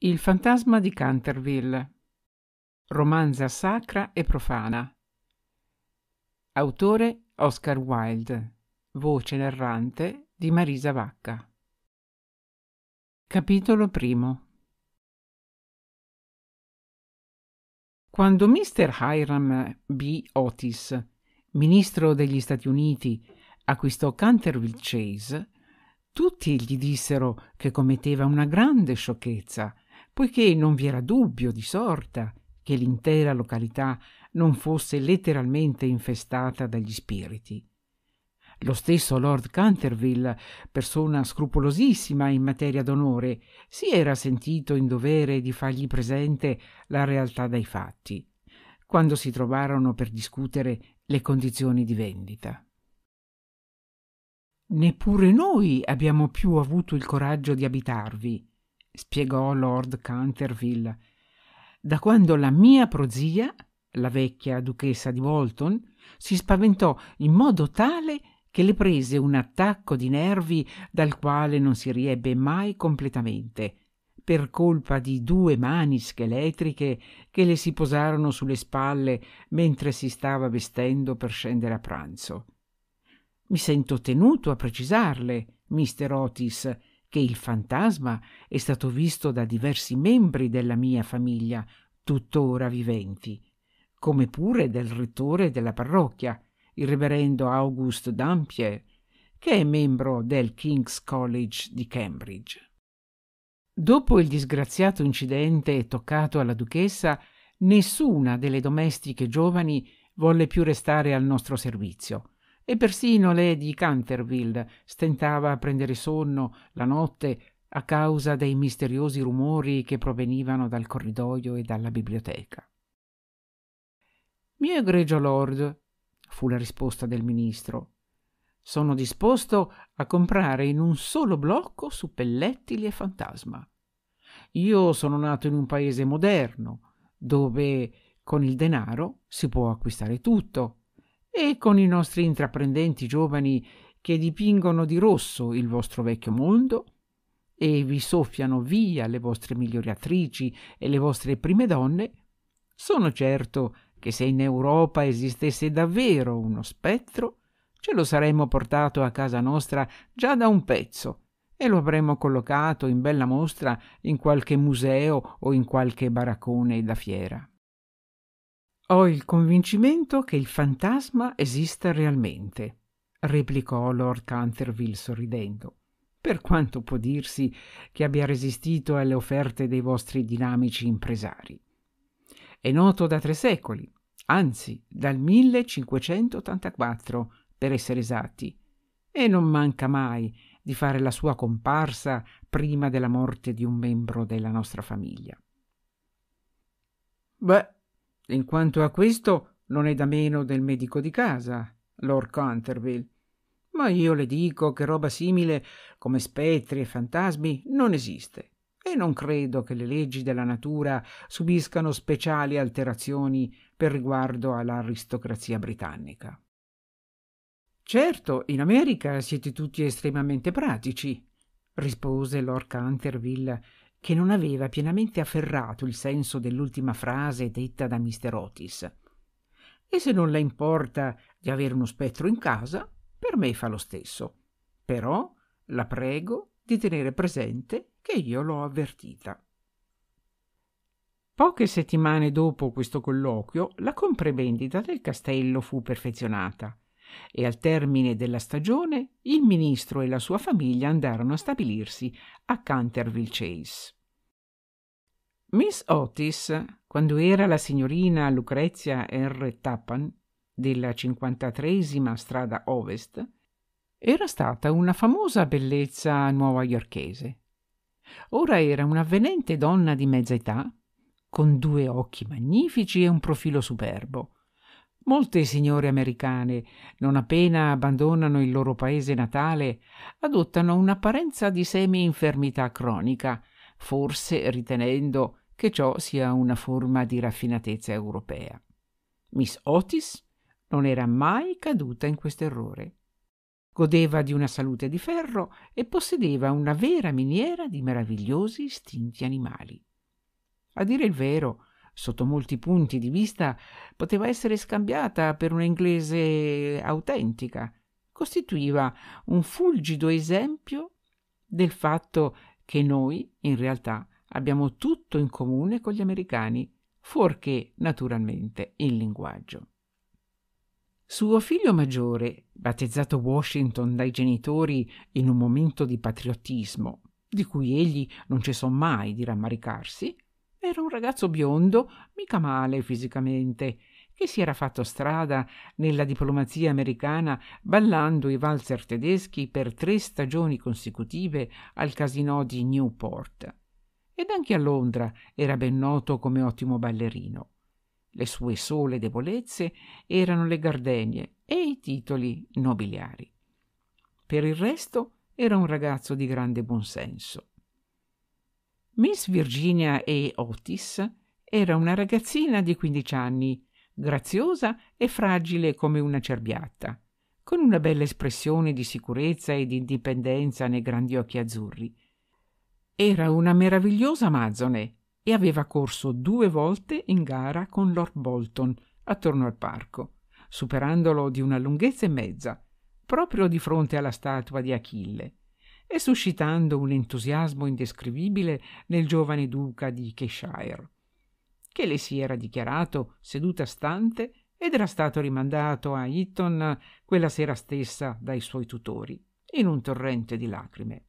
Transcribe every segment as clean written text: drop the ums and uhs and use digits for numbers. Il fantasma di Canterville, romanza sacra e profana. Autore Oscar Wilde, voce narrante di Marisa Vacca. Capitolo primo. Quando Mr. Hiram B. Otis, ministro degli Stati Uniti, acquistò Canterville Chase, tutti gli dissero che commetteva una grande sciocchezza, poiché non vi era dubbio di sorta che l'intera località non fosse letteralmente infestata dagli spiriti. Lo stesso Lord Canterville, persona scrupolosissima in materia d'onore, si era sentito in dovere di fargli presente la realtà dei fatti, quando si trovarono per discutere le condizioni di vendita. «Neppure noi abbiamo più avuto il coraggio di abitarvi», spiegò Lord Canterville, «da quando la mia prozia, la vecchia duchessa di Walton, si spaventò in modo tale che le prese un attacco di nervi dal quale non si riebbe mai completamente, per colpa di due mani scheletriche che le si posarono sulle spalle mentre si stava vestendo per scendere a pranzo. Mi sento tenuto a precisarle, Mr. Otis, che il fantasma è stato visto da diversi membri della mia famiglia, tuttora viventi, come pure del rettore della parrocchia, il reverendo Augusto Dampier, che è membro del King's College di Cambridge. Dopo il disgraziato incidente toccato alla duchessa, nessuna delle domestiche giovani volle più restare al nostro servizio, e persino Lady Canterville stentava a prendere sonno la notte a causa dei misteriosi rumori che provenivano dal corridoio e dalla biblioteca. «Mio egregio Lord», fu la risposta del ministro, «sono disposto a comprare in un solo blocco suppellettili e fantasma. Io sono nato in un paese moderno, dove con il denaro si può acquistare tutto, e con i nostri intraprendenti giovani che dipingono di rosso il vostro vecchio mondo e vi soffiano via le vostre migliori attrici e le vostre prime donne, sono certo che se in Europa esistesse davvero uno spettro, ce lo saremmo portato a casa nostra già da un pezzo e lo avremmo collocato in bella mostra in qualche museo o in qualche baraccone da fiera. Ho il convincimento che il fantasma esista realmente», replicò Lord Canterville sorridendo, «per quanto può dirsi che abbia resistito alle offerte dei vostri dinamici impresari. È noto da 3 secoli, anzi dal 1584 per essere esatti, e non manca mai di fare la sua comparsa prima della morte di un membro della nostra famiglia». «Beh, in quanto a questo non è da meno del medico di casa, Lord Canterville, ma io le dico che roba simile come spettri e fantasmi non esiste e non credo che le leggi della natura subiscano speciali alterazioni per riguardo all'aristocrazia britannica». «Certo, in America siete tutti estremamente pratici», rispose Lord Canterville, che non aveva pienamente afferrato il senso dell'ultima frase detta da Mr. Otis. «E se non le importa di avere uno spettro in casa, per me fa lo stesso. Però la prego di tenere presente che io l'ho avvertita». Poche settimane dopo questo colloquio, la compravendita del castello fu perfezionata e al termine della stagione il ministro e la sua famiglia andarono a stabilirsi a Canterville Chase. Miss Otis, quando era la signorina Lucrezia R. Tappan della 53esima strada ovest, era stata una famosa bellezza nuova-iorchese. Ora era un'avvenente donna di mezza età, con 2 occhi magnifici e un profilo superbo. Molte signore americane, non appena abbandonano il loro paese natale, adottano un'apparenza di semi-infermità cronica, forse ritenendo che ciò sia una forma di raffinatezza europea. Miss Otis non era mai caduta in questo errore. Godeva di una salute di ferro e possedeva una vera miniera di meravigliosi istinti animali. A dire il vero, sotto molti punti di vista, poteva essere scambiata per una inglese autentica. Costituiva un fulgido esempio del fatto che noi, in realtà, abbiamo tutto in comune con gli americani, fuorché, naturalmente, il linguaggio. Suo figlio maggiore, battezzato Washington dai genitori in un momento di patriottismo, di cui egli non cessò mai di rammaricarsi, era un ragazzo biondo, mica male fisicamente, che si era fatto strada nella diplomazia americana ballando i valzer tedeschi per 3 stagioni consecutive al casinò di Newport. Ed anche a Londra era ben noto come ottimo ballerino. Le sue sole debolezze erano le gardenie e i titoli nobiliari. Per il resto era un ragazzo di grande buonsenso. Miss Virginia E. Otis era una ragazzina di 15 anni, graziosa e fragile come una cerbiatta, con una bella espressione di sicurezza e di indipendenza nei grandi occhi azzurri. Era una meravigliosa amazzone e aveva corso 2 volte in gara con Lord Bolton attorno al parco, superandolo di una lunghezza e mezza, proprio di fronte alla statua di Achille, e suscitando un entusiasmo indescrivibile nel giovane duca di Cheshire, che le si era dichiarato seduta stante ed era stato rimandato a Eton quella sera stessa dai suoi tutori, in un torrente di lacrime.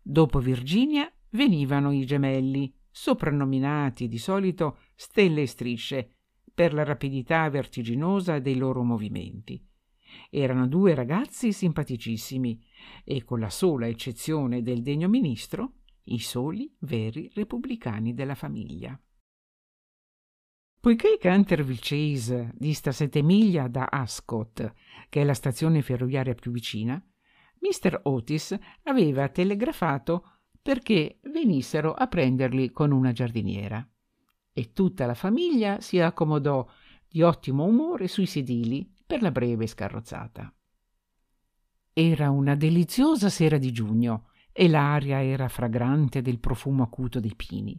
Dopo Virginia venivano i gemelli, soprannominati di solito stelle e strisce per la rapidità vertiginosa dei loro movimenti. Erano 2 ragazzi simpaticissimi e, con la sola eccezione del degno ministro, i soli veri repubblicani della famiglia. Poiché Canterville Chase dista 7 miglia da Ascot, che è la stazione ferroviaria più vicina, Mr. Otis aveva telegrafato perché venissero a prenderli con una giardiniera, e tutta la famiglia si accomodò di ottimo umore sui sedili per la breve scarrozzata. Era una deliziosa sera di giugno e l'aria era fragrante del profumo acuto dei pini.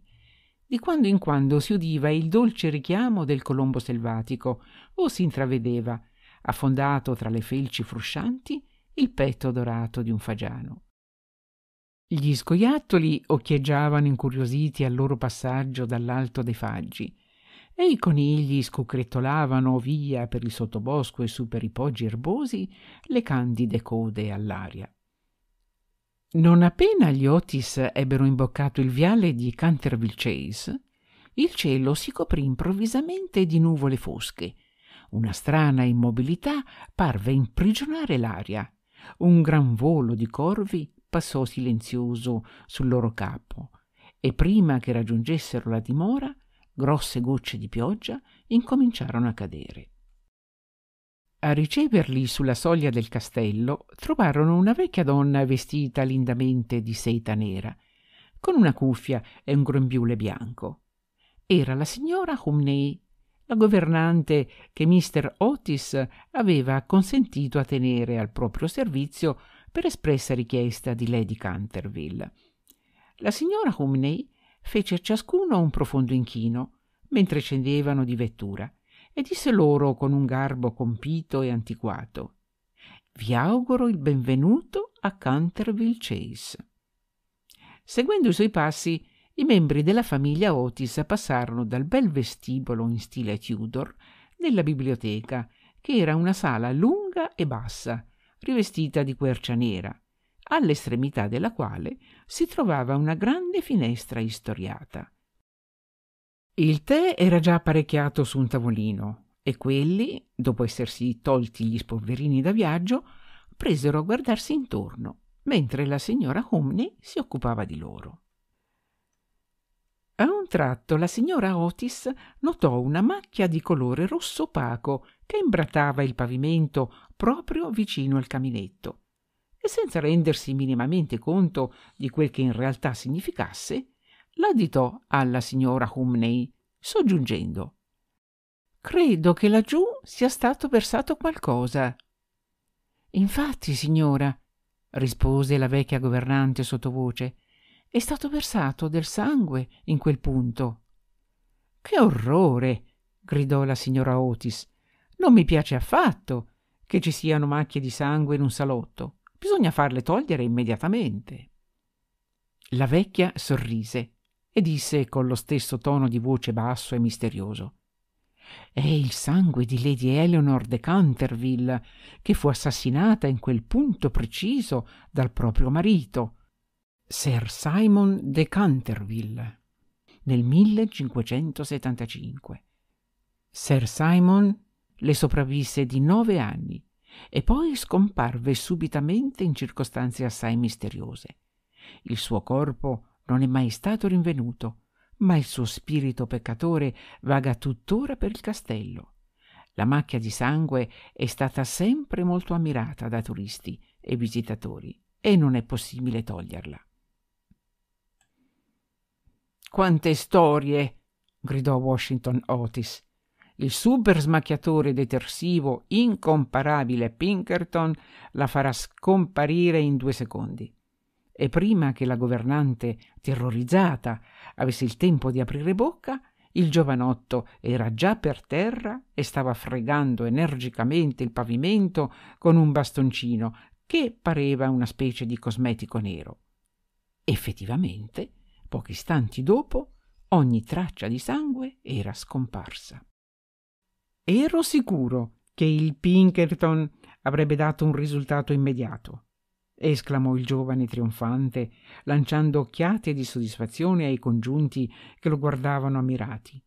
Di quando in quando si udiva il dolce richiamo del colombo selvatico o si intravedeva, affondato tra le felci fruscianti, il petto dorato di un fagiano. Gli scoiattoli occhieggiavano incuriositi al loro passaggio dall'alto dei faggi e i conigli scucrettolavano via per il sottobosco e su per i poggi erbosi le candide code all'aria. Non appena gli Otis ebbero imboccato il viale di Canterville Chase, il cielo si coprì improvvisamente di nuvole fosche. Una strana immobilità parve imprigionare l'aria. Un gran volo di corvi passò silenzioso sul loro capo e prima che raggiungessero la dimora, grosse gocce di pioggia incominciarono a cadere. A riceverli sulla soglia del castello trovarono una vecchia donna vestita lindamente di seta nera, con una cuffia e un grembiule bianco. Era la signora Humney, la governante che Mr. Otis aveva consentito a tenere al proprio servizio per espressa richiesta di Lady Canterville. La signora Humney fece a ciascuno un profondo inchino mentre scendevano di vettura e disse loro con un garbo compito e antiquato: «Vi auguro il benvenuto a Canterville Chase». Seguendo i suoi passi, i membri della famiglia Otis passarono dal bel vestibolo in stile Tudor nella biblioteca, che era una sala lunga e bassa, rivestita di quercia nera, all'estremità della quale si trovava una grande finestra istoriata. Il tè era già apparecchiato su un tavolino e quelli, dopo essersi tolti gli spolverini da viaggio, presero a guardarsi intorno, mentre la signora Humney si occupava di loro. A un tratto la signora Otis notò una macchia di colore rosso opaco che imbrattava il pavimento proprio vicino al caminetto e, senza rendersi minimamente conto di quel che in realtà significasse, l'additò alla signora Humney, soggiungendo: «Credo che laggiù sia stato versato qualcosa». «Infatti, signora», rispose la vecchia governante sottovoce, È stato versato del sangue in quel punto. «Che orrore!» gridò la signora Otis. «Non mi piace affatto che ci siano macchie di sangue in un salotto. Bisogna farle togliere immediatamente». La vecchia sorrise e disse con lo stesso tono di voce basso e misterioso: «È il sangue di Lady Eleanor de Canterville, che fu assassinata in quel punto preciso dal proprio marito, Sir Simon de Canterville, nel 1575. Sir Simon le sopravvisse di 9 anni e poi scomparve subitamente in circostanze assai misteriose. Il suo corpo non è mai stato rinvenuto, ma il suo spirito peccatore vaga tuttora per il castello. La macchia di sangue è stata sempre molto ammirata da turisti e visitatori e non è possibile toglierla». «Quante storie!» gridò Washington Otis. «Il super smacchiatore detersivo incomparabile Pinkerton la farà scomparire in 2 secondi. E prima che la governante, terrorizzata, avesse il tempo di aprire bocca, il giovanotto era già per terra e stava fregando energicamente il pavimento con un bastoncino che pareva una specie di cosmetico nero». Effettivamente, pochi istanti dopo, ogni traccia di sangue era scomparsa. «Ero sicuro che il Pinkerton avrebbe dato un risultato immediato», esclamò il giovane trionfante, lanciando occhiate di soddisfazione ai congiunti che lo guardavano ammirati.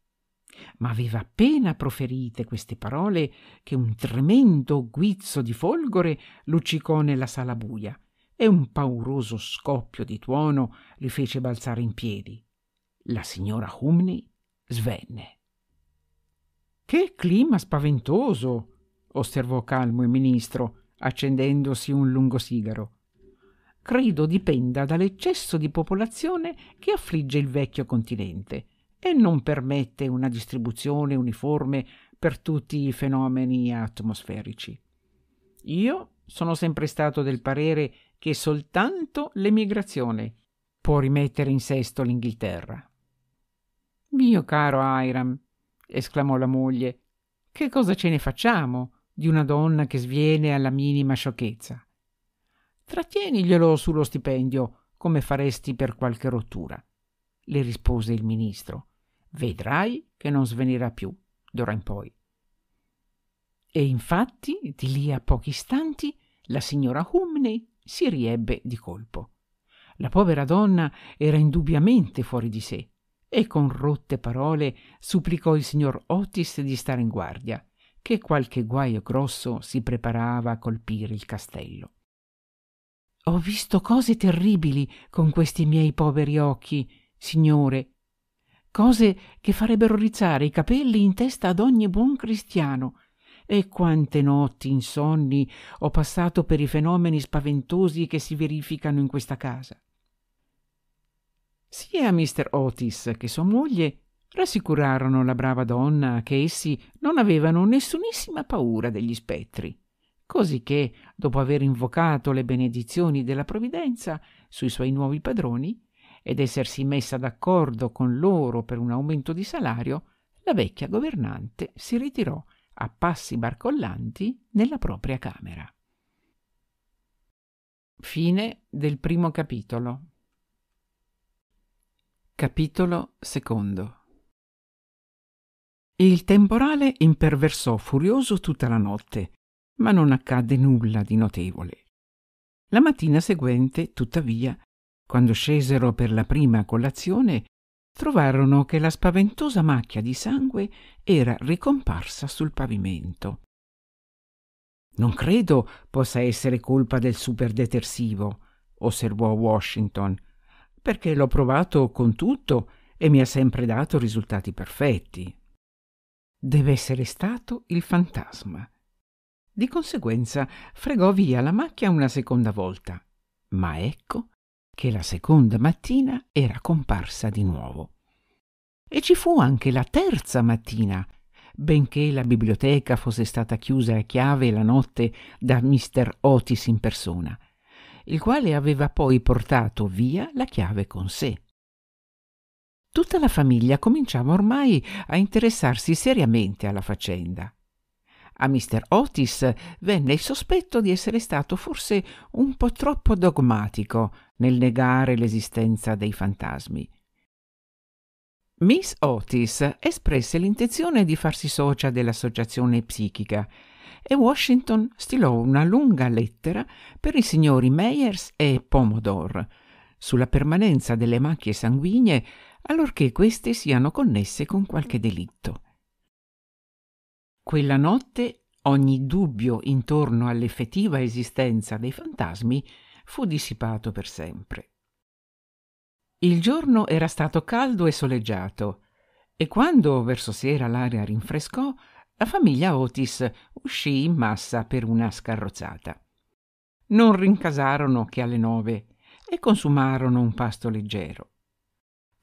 Ma aveva appena proferite queste parole che un tremendo guizzo di folgore luccicò nella sala buia e un pauroso scoppio di tuono li fece balzare in piedi. La signora Humney svenne. «Che clima spaventoso!» osservò calmo il ministro, accendendosi un lungo sigaro. «Credo dipenda dall'eccesso di popolazione che affligge il vecchio continente e non permette una distribuzione uniforme per tutti i fenomeni atmosferici. Io sono sempre stato del parere che soltanto l'emigrazione può rimettere in sesto l'Inghilterra». «Mio caro Hiram», esclamò la moglie, «che cosa ce ne facciamo di una donna che sviene alla minima sciocchezza? Tratteniglielo sullo stipendio, come faresti per qualche rottura», le rispose il ministro. «Vedrai che non svenirà più d'ora in poi». E infatti, di lì a pochi istanti, la signora Humney si riebbe di colpo. La povera donna era indubbiamente fuori di sé e con rotte parole supplicò il signor Otis di stare in guardia, che qualche guaio grosso si preparava a colpire il castello. «Ho visto cose terribili con questi miei poveri occhi, signore, cose che farebbero rizzare i capelli in testa ad ogni buon cristiano. E quante notti insonni ho passato per i fenomeni spaventosi che si verificano in questa casa». Sia Mr. Otis che sua moglie rassicurarono la brava donna che essi non avevano nessunissima paura degli spettri, cosicché, dopo aver invocato le benedizioni della provvidenza sui suoi nuovi padroni ed essersi messa d'accordo con loro per un aumento di salario, la vecchia governante si ritirò a passi barcollanti nella propria camera. Fine del primo capitolo. Capitolo secondo. Il temporale imperversò furioso tutta la notte, ma non accadde nulla di notevole. La mattina seguente, tuttavia, quando scesero per la prima colazione, trovarono che la spaventosa macchia di sangue era ricomparsa sul pavimento. «Non credo possa essere colpa del superdetersivo», osservò Washington, «perché l'ho provato con tutto e mi ha sempre dato risultati perfetti». «Deve essere stato il fantasma». Di conseguenza fregò via la macchia una seconda volta, ma ecco che la seconda mattina era comparsa di nuovo. E ci fu anche la terza mattina, benché la biblioteca fosse stata chiusa a chiave la notte da Mr. Otis in persona, il quale aveva poi portato via la chiave con sé. Tutta la famiglia cominciava ormai a interessarsi seriamente alla faccenda. A Mr. Otis venne il sospetto di essere stato forse un po' troppo dogmatico nel negare l'esistenza dei fantasmi. Miss Otis espresse l'intenzione di farsi socia dell'associazione psichica e Washington stilò una lunga lettera per i signori Meyers e Pomodoro sulla permanenza delle macchie sanguigne allorché queste siano connesse con qualche delitto. Quella notte ogni dubbio intorno all'effettiva esistenza dei fantasmi fu dissipato per sempre. Il giorno era stato caldo e soleggiato e quando verso sera l'aria rinfrescò, la famiglia Otis uscì in massa per una scarrozzata. Non rincasarono che alle 9 e consumarono un pasto leggero.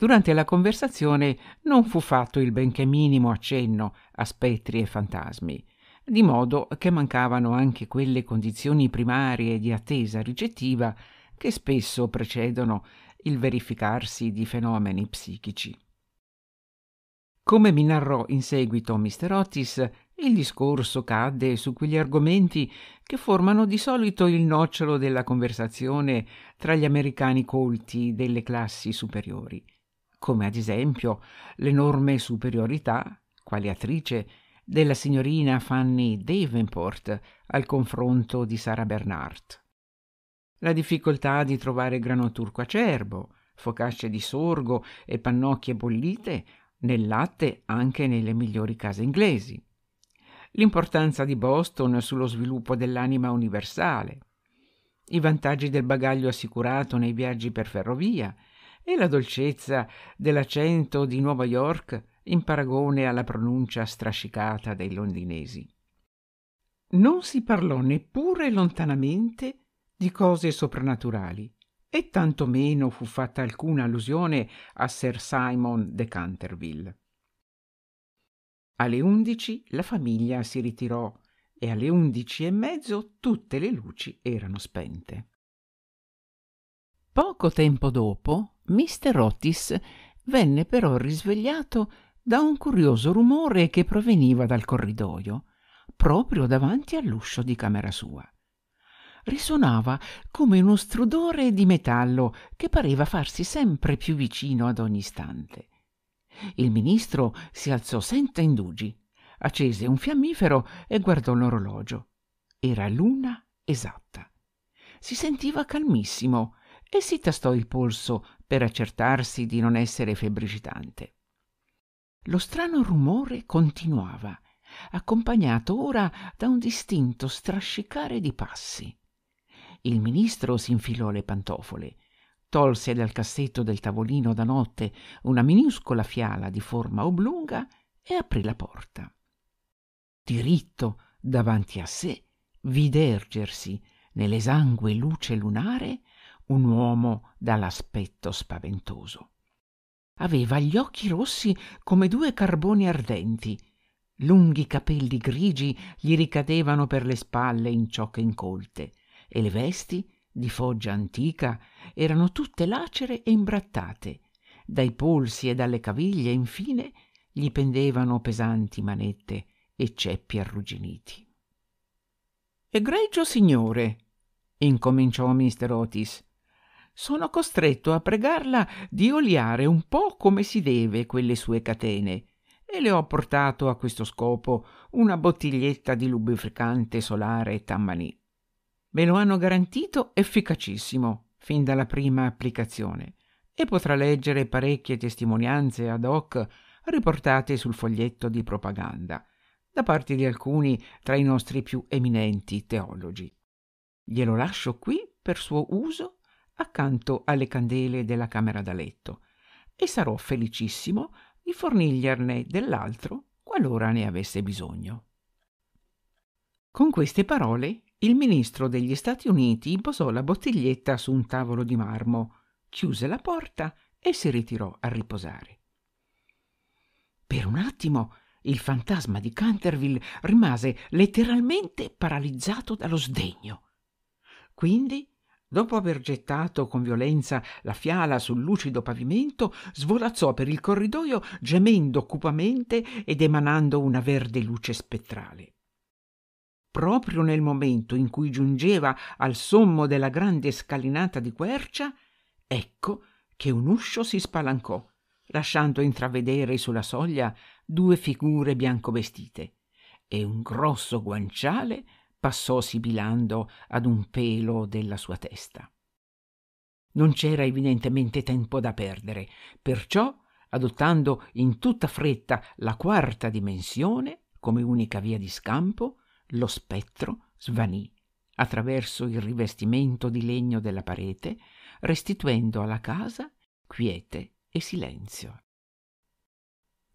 Durante la conversazione non fu fatto il benché minimo accenno a spettri e fantasmi, di modo che mancavano anche quelle condizioni primarie di attesa ricettiva che spesso precedono il verificarsi di fenomeni psichici. Come mi narrò in seguito Mr. Otis, il discorso cadde su quegli argomenti che formano di solito il nocciolo della conversazione tra gli americani colti delle classi superiori, come ad esempio l'enorme superiorità, quale attrice, della signorina Fanny Davenport al confronto di Sarah Bernhardt, la difficoltà di trovare grano turco acerbo, focacce di sorgo e pannocchie bollite nel latte anche nelle migliori case inglesi, l'importanza di Boston sullo sviluppo dell'anima universale, i vantaggi del bagaglio assicurato nei viaggi per ferrovia e la dolcezza dell'accento di Nuova York in paragone alla pronuncia strascicata dei londinesi. Non si parlò neppure lontanamente di cose soprannaturali e tantomeno fu fatta alcuna allusione a Sir Simon de Canterville. Alle 11 la famiglia si ritirò e alle 11:30 tutte le luci erano spente. Poco tempo dopo, Mr. Otis venne però risvegliato da un curioso rumore che proveniva dal corridoio, proprio davanti all'uscio di camera sua. Risuonava come uno strudore di metallo che pareva farsi sempre più vicino ad ogni istante. Il ministro si alzò senza indugi, accese un fiammifero e guardò l'orologio. Era l'una esatta. Si sentiva calmissimo e si tastò il polso per accertarsi di non essere febbricitante. Lo strano rumore continuava, accompagnato ora da un distinto strascicare di passi. Il ministro si infilò le pantofole, tolse dal cassetto del tavolino da notte una minuscola fiala di forma oblunga e aprì la porta. Diritto davanti a sé vide ergersi nell'esangue luce lunare un uomo dall'aspetto spaventoso. Aveva gli occhi rossi come due carboni ardenti, lunghi capelli grigi gli ricadevano per le spalle in ciocche incolte e le vesti, di foggia antica, erano tutte lacere e imbrattate. Dai polsi e dalle caviglie, infine, gli pendevano pesanti manette e ceppi arrugginiti. «Egregio signore», incominciò Mr. Otis, «sono costretto a pregarla di oliare un po' come si deve quelle sue catene e le ho portato a questo scopo una bottiglietta di lubrificante solare Tamanì. Me lo hanno garantito efficacissimo fin dalla prima applicazione e potrà leggere parecchie testimonianze ad hoc riportate sul foglietto di propaganda da parte di alcuni tra i nostri più eminenti teologi. Glielo lascio qui per suo uso accanto alle candele della camera da letto e sarò felicissimo di forniglierne dell'altro qualora ne avesse bisogno». Con queste parole il ministro degli Stati Uniti posò la bottiglietta su un tavolo di marmo, chiuse la porta e si ritirò a riposare. Per un attimo il fantasma di Canterville rimase letteralmente paralizzato dallo sdegno. Quindi Dopo aver gettato con violenza la fiala sul lucido pavimento, svolazzò per il corridoio gemendo cupamente ed emanando una verde luce spettrale. Proprio nel momento in cui giungeva al sommo della grande scalinata di quercia, ecco che un uscio si spalancò, lasciando intravedere sulla soglia due figure bianco vestite, e un grosso guanciale passò sibilando ad un pelo della sua testa. Non c'era evidentemente tempo da perdere, perciò, adottando in tutta fretta la quarta dimensione come unica via di scampo, lo spettro svanì attraverso il rivestimento di legno della parete, restituendo alla casa quiete e silenzio.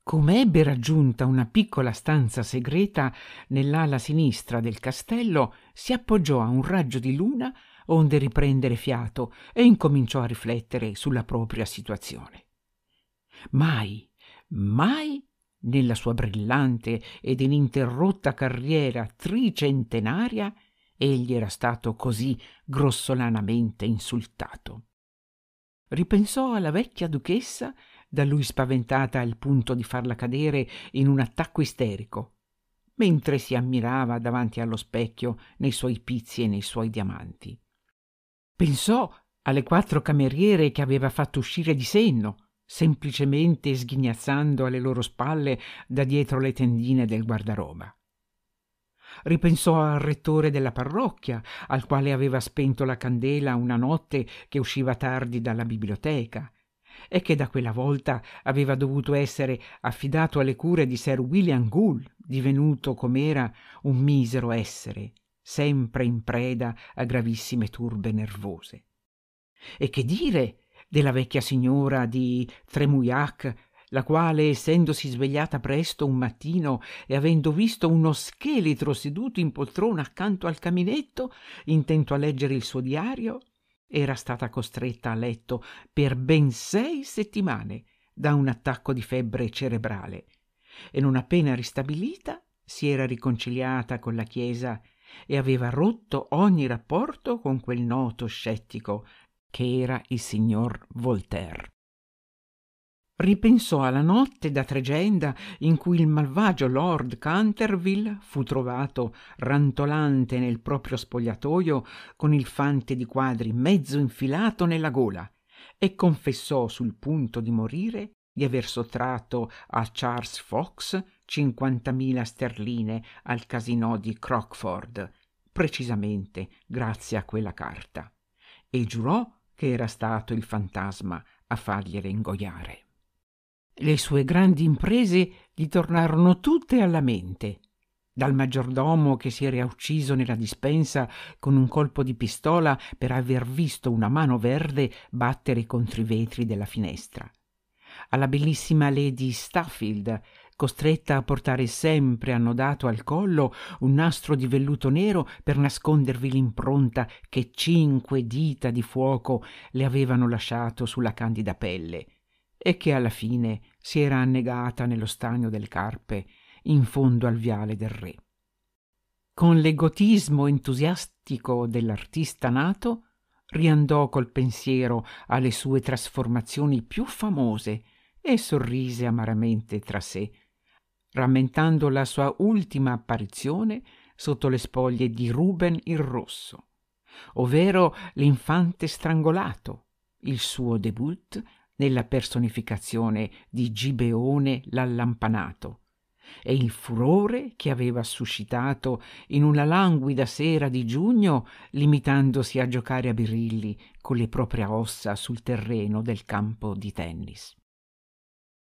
Come ebbe raggiunta una piccola stanza segreta nell'ala sinistra del castello, si appoggiò a un raggio di luna onde riprendere fiato e incominciò a riflettere sulla propria situazione. Mai, mai nella sua brillante ed ininterrotta carriera tricentenaria egli era stato così grossolanamente insultato. Ripensò alla vecchia duchessa, da lui spaventata al punto di farla cadere in un attacco isterico, mentre si ammirava davanti allo specchio nei suoi pizzi e nei suoi diamanti. Pensò alle 4 cameriere che aveva fatto uscire di senno, semplicemente sghignazzando alle loro spalle da dietro le tendine del guardaroba. Ripensò al rettore della parrocchia, al quale aveva spento la candela una notte che usciva tardi dalla biblioteca, e che da quella volta aveva dovuto essere affidato alle cure di Sir William Gould, divenuto com'era un misero essere, sempre in preda a gravissime turbe nervose. E che dire della vecchia signora di Tremouillac, la quale, essendosi svegliata presto un mattino e avendo visto uno scheletro seduto in poltrona accanto al caminetto, intento a leggere il suo diario, era stata costretta a letto per ben 6 settimane da un attacco di febbre cerebrale e, non appena ristabilita, si era riconciliata con la Chiesa e aveva rotto ogni rapporto con quel noto scettico che era il signor Voltaire. Ripensò alla notte da tregenda in cui il malvagio Lord Canterville fu trovato rantolante nel proprio spogliatoio con il fante di quadri mezzo infilato nella gola e confessò sul punto di morire di aver sottratto a Charles Fox 50.000 sterline al casinò di Crockford, precisamente grazie a quella carta, e giurò che era stato il fantasma a fargliele ingoiare. Le sue grandi imprese gli tornarono tutte alla mente, dal maggiordomo che si era ucciso nella dispensa con un colpo di pistola per aver visto una mano verde battere contro i vetri della finestra, alla bellissima Lady Staffield, costretta a portare sempre annodato al collo un nastro di velluto nero per nascondervi l'impronta che 5 dita di fuoco le avevano lasciato sulla candida pelle, e che alla fine si era annegata nello stagno delle Carpe in fondo al viale del Re. Con l'egotismo entusiastico dell'artista nato, riandò col pensiero alle sue trasformazioni più famose e sorrise amaramente tra sé, rammentando la sua ultima apparizione sotto le spoglie di Ruben il Rosso, ovvero l'infante strangolato, il suo debutto nella personificazione di Gibeone l'Allampanato, e il furore che aveva suscitato in una languida sera di giugno, limitandosi a giocare a birilli con le proprie ossa sul terreno del campo di tennis.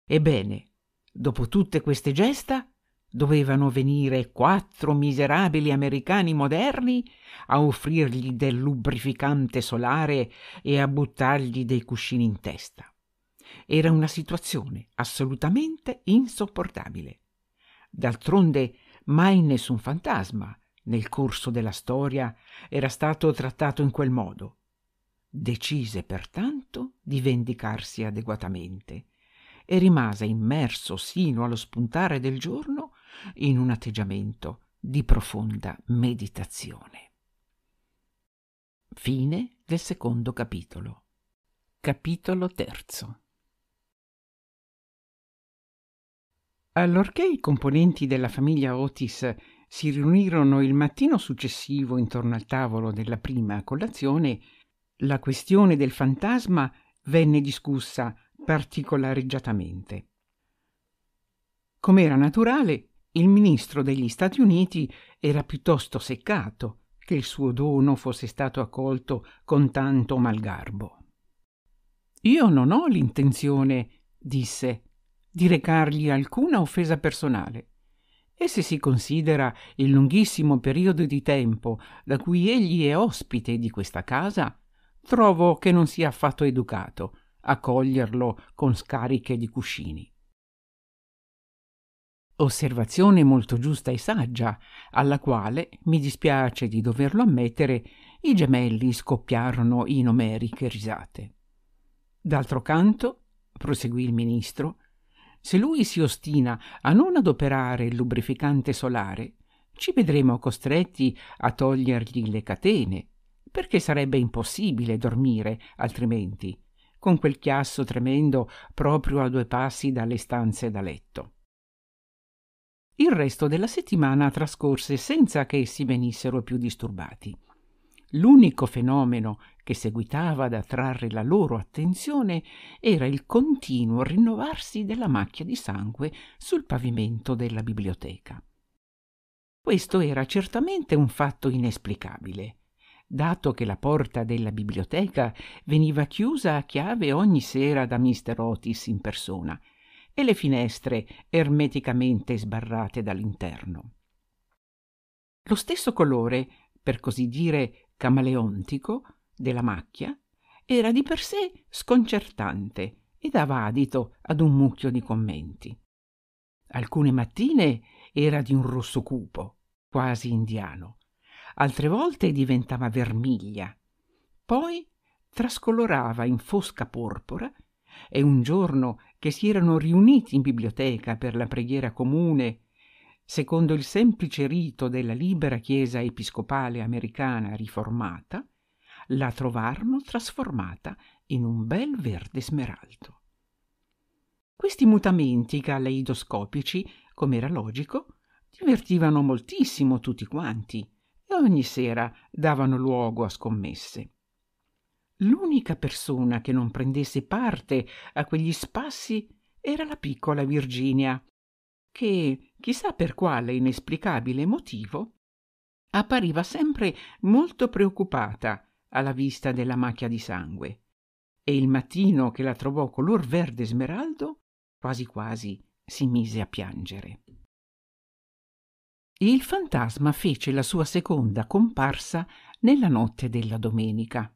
Ebbene, dopo tutte queste gesta, dovevano venire 4 miserabili americani moderni a offrirgli del lubrificante solare e a buttargli dei cuscini in testa. Era una situazione assolutamente insopportabile. D'altronde mai nessun fantasma nel corso della storia era stato trattato in quel modo. Decise pertanto di vendicarsi adeguatamente e rimase immerso sino allo spuntare del giorno in un atteggiamento di profonda meditazione. Fine del secondo capitolo. Capitolo terzo. Allorché i componenti della famiglia Otis si riunirono il mattino successivo intorno al tavolo della prima colazione, la questione del fantasma venne discussa particolareggiatamente. Com'era naturale, il ministro degli Stati Uniti era piuttosto seccato che il suo dono fosse stato accolto con tanto malgarbo. «Io non ho l'intenzione, disse, di recargli alcuna offesa personale, e se si considera il lunghissimo periodo di tempo da cui egli è ospite di questa casa, trovo che non sia affatto educato accoglierlo con scariche di cuscini». Osservazione molto giusta e saggia, alla quale, mi dispiace di doverlo ammettere, i gemelli scoppiarono in omeriche risate. D'altro canto, proseguì il ministro, se lui si ostina a non adoperare il lubrificante solare, ci vedremo costretti a togliergli le catene, perché sarebbe impossibile dormire altrimenti, con quel chiasso tremendo proprio a due passi dalle stanze da letto. Il resto della settimana trascorse senza che essi venissero più disturbati. L'unico fenomeno che seguitava ad attrarre la loro attenzione era il continuo rinnovarsi della macchia di sangue sul pavimento della biblioteca. Questo era certamente un fatto inesplicabile, dato che la porta della biblioteca veniva chiusa a chiave ogni sera da Mr. Otis in persona, e le finestre ermeticamente sbarrate dall'interno. Lo stesso colore, per così dire camaleontico, della macchia era di per sé sconcertante e dava adito ad un mucchio di commenti. Alcune mattine era di un rosso cupo, quasi indiano, altre volte diventava vermiglia, poi trascolorava in fosca porpora, e un giorno che si erano riuniti in biblioteca per la preghiera comune, secondo il semplice rito della libera chiesa episcopale americana riformata, la trovarono trasformata in un bel verde smeraldo. Questi mutamenti caleidoscopici, come era logico, divertivano moltissimo tutti quanti e ogni sera davano luogo a scommesse. L'unica persona che non prendesse parte a quegli spassi era la piccola Virginia, che, chissà per quale inesplicabile motivo, appariva sempre molto preoccupata alla vista della macchia di sangue, e il mattino che la trovò color verde smeraldo quasi quasi si mise a piangere. Il fantasma fece la sua seconda comparsa nella notte della domenica.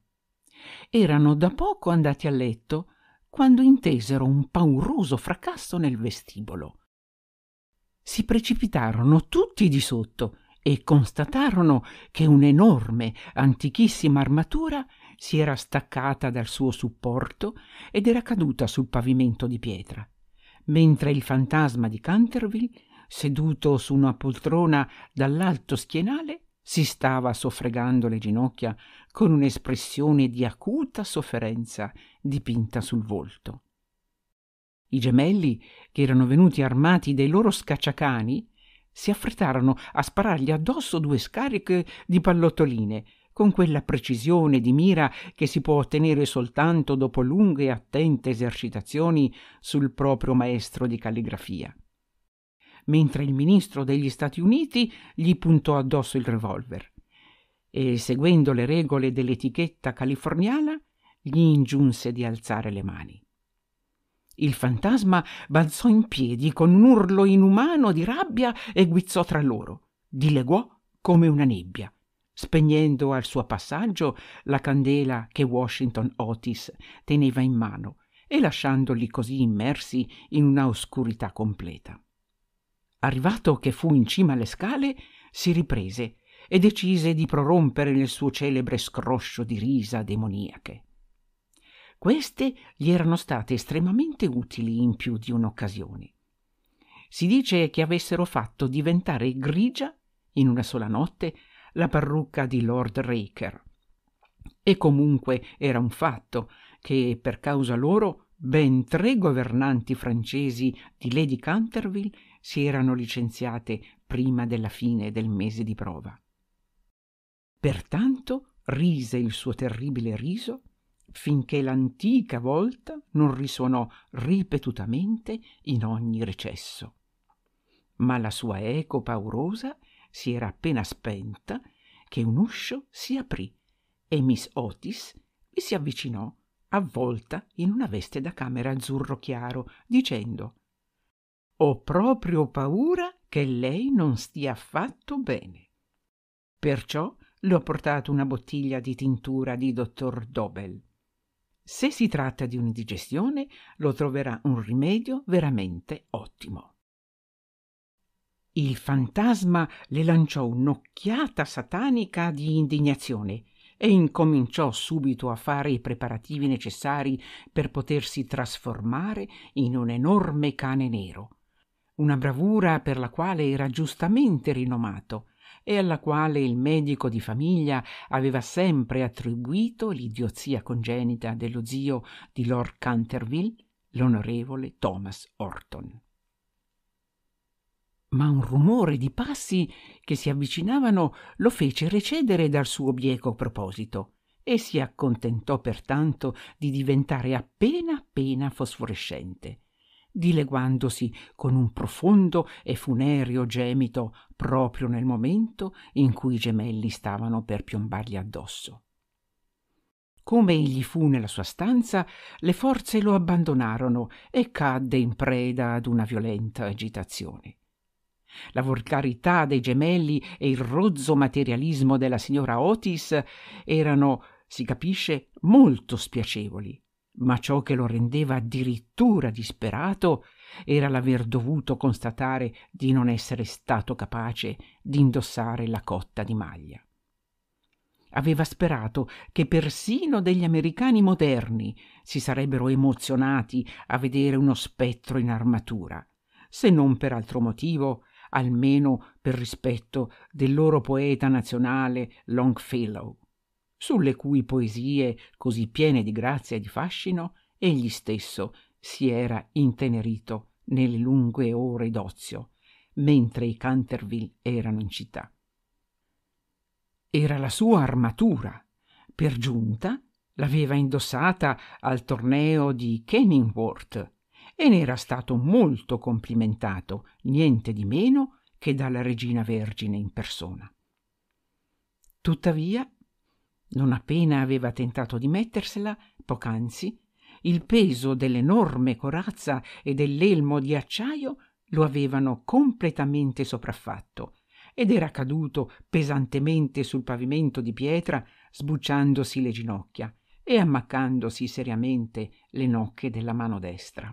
Erano da poco andati a letto quando intesero un pauroso fracasso nel vestibolo. Si precipitarono tutti di sotto e constatarono che un'enorme, antichissima armatura si era staccata dal suo supporto ed era caduta sul pavimento di pietra, mentre il fantasma di Canterville, seduto su una poltrona dall'alto schienale, si stava soffregando le ginocchia con un'espressione di acuta sofferenza dipinta sul volto. I gemelli, che erano venuti armati dei loro scacciacani, si affrettarono a sparargli addosso due scariche di pallottoline con quella precisione di mira che si può ottenere soltanto dopo lunghe e attente esercitazioni sul proprio maestro di calligrafia, mentre il ministro degli Stati Uniti gli puntò addosso il revolver e, seguendo le regole dell'etichetta californiana, gli ingiunse di alzare le mani. Il fantasma balzò in piedi con un urlo inumano di rabbia e guizzò tra loro, dileguò come una nebbia, spegnendo al suo passaggio la candela che Washington Otis teneva in mano e lasciandoli così immersi in una oscurità completa. Arrivato che fu in cima alle scale, si riprese e decise di prorompere nel suo celebre scroscio di risa demoniache. Queste gli erano state estremamente utili in più di un'occasione. Si dice che avessero fatto diventare grigia, in una sola notte, la parrucca di Lord Raker, E comunque era un fatto che per causa loro ben 3 governanti francesi di Lady Canterville si erano licenziate prima della fine del mese di prova. Pertanto rise il suo terribile riso finché l'antica volta non risuonò ripetutamente in ogni recesso. Ma la sua eco paurosa si era appena spenta che un uscio si aprì e Miss Otis vi si avvicinò avvolta in una veste da camera azzurro chiaro, dicendo: «Ho proprio paura che lei non stia affatto bene. Perciò le ho portato una bottiglia di tintura di dottor Dobell. Se si tratta di un'indigestione, lo troverà un rimedio veramente ottimo». Il fantasma le lanciò un'occhiata satanica di indignazione e incominciò subito a fare i preparativi necessari per potersi trasformare in un enorme cane nero, una bravura per la quale era giustamente rinomato e alla quale il medico di famiglia aveva sempre attribuito l'idiozia congenita dello zio di Lord Canterville, l'onorevole Thomas Orton. Ma un rumore di passi che si avvicinavano lo fece recedere dal suo bieco proposito e si accontentò pertanto di diventare appena fosforescente, dileguandosi con un profondo e funereo gemito proprio nel momento in cui i gemelli stavano per piombargli addosso. Come egli fu nella sua stanza, le forze lo abbandonarono e cadde in preda ad una violenta agitazione. La volgarità dei gemelli e il rozzo materialismo della signora Otis erano, si capisce, molto spiacevoli, ma ciò che lo rendeva addirittura disperato era l'aver dovuto constatare di non essere stato capace di indossare la cotta di maglia. Aveva sperato che persino degli americani moderni si sarebbero emozionati a vedere uno spettro in armatura, se non per altro motivo, almeno per rispetto del loro poeta nazionale Longfellow, sulle cui poesie, così piene di grazia e di fascino, egli stesso si era intenerito nelle lunghe ore d'ozio, mentre i Canterville erano in città. Era la sua armatura, per giunta l'aveva indossata al torneo di Kenilworth, e ne era stato molto complimentato, niente di meno che dalla regina vergine in persona. Tuttavia, non appena aveva tentato di mettersela, poc'anzi, il peso dell'enorme corazza e dell'elmo di acciaio lo avevano completamente sopraffatto ed era caduto pesantemente sul pavimento di pietra, sbucciandosi le ginocchia e ammaccandosi seriamente le nocche della mano destra.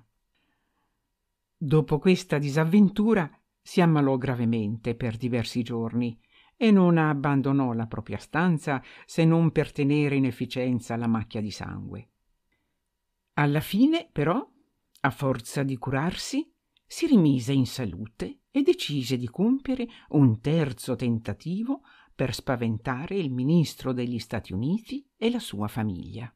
Dopo questa disavventura si ammalò gravemente per diversi giorni e non abbandonò la propria stanza se non per tenere in efficienza la macchia di sangue. Alla fine, però, a forza di curarsi, si rimise in salute e decise di compiere un terzo tentativo per spaventare il ministro degli Stati Uniti e la sua famiglia.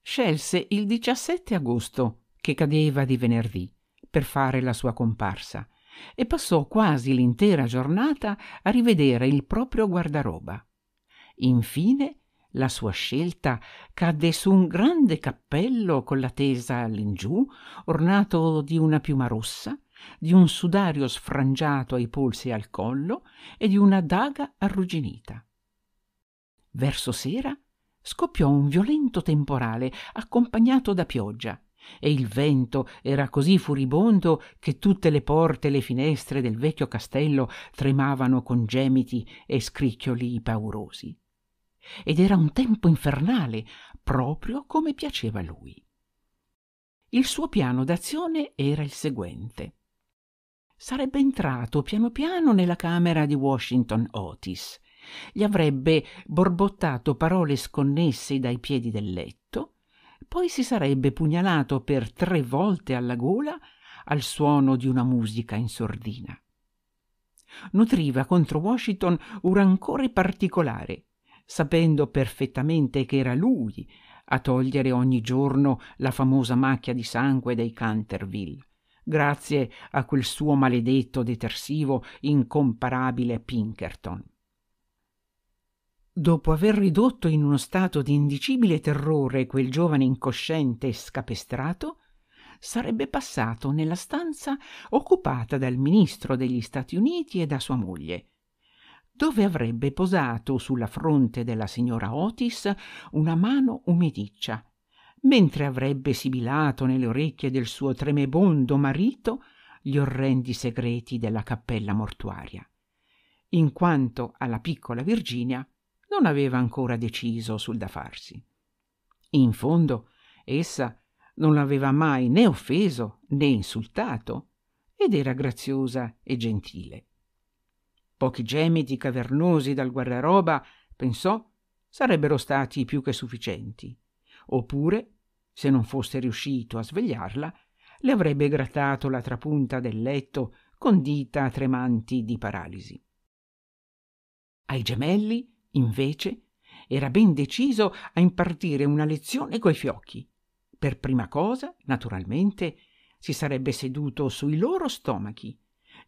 Scelse il 17 agosto, che cadeva di venerdì, per fare la sua comparsa, e passò quasi l'intera giornata a rivedere il proprio guardaroba. Infine la sua scelta cadde su un grande cappello con la tesa all'ingiù, ornato di una piuma rossa, di un sudario sfrangiato ai polsi e al collo e di una daga arrugginita. Verso sera scoppiò un violento temporale accompagnato da pioggia, e il vento era così furibondo che tutte le porte e le finestre del vecchio castello tremavano con gemiti e scricchioli paurosi. Ed era un tempo infernale, proprio come piaceva a lui. Il suo piano d'azione era il seguente. Sarebbe entrato piano piano nella camera di Washington Otis, gli avrebbe borbottato parole sconnesse dai piedi del letto, poi si sarebbe pugnalato per 3 volte alla gola al suono di una musica in sordina. Nutriva contro Washington un rancore particolare, sapendo perfettamente che era lui a togliere ogni giorno la famosa macchia di sangue dei Canterville, grazie a quel suo maledetto detersivo incomparabile Pinkerton. Dopo aver ridotto in uno stato di indicibile terrore quel giovane incosciente e scapestrato, sarebbe passato nella stanza occupata dal ministro degli Stati Uniti e da sua moglie, dove avrebbe posato sulla fronte della signora Otis una mano umidiccia, mentre avrebbe sibilato nelle orecchie del suo tremebondo marito gli orrendi segreti della cappella mortuaria, in quanto alla piccola Virginia non aveva ancora deciso sul da farsi. In fondo, essa non l'aveva mai né offeso né insultato ed era graziosa e gentile. Pochi gemiti cavernosi dal guardaroba, pensò, sarebbero stati più che sufficienti, oppure, se non fosse riuscito a svegliarla, le avrebbe grattato la trapunta del letto con dita tremanti di paralisi. Ai gemelli, invece, era ben deciso a impartire una lezione coi fiocchi. Per prima cosa, naturalmente, si sarebbe seduto sui loro stomachi,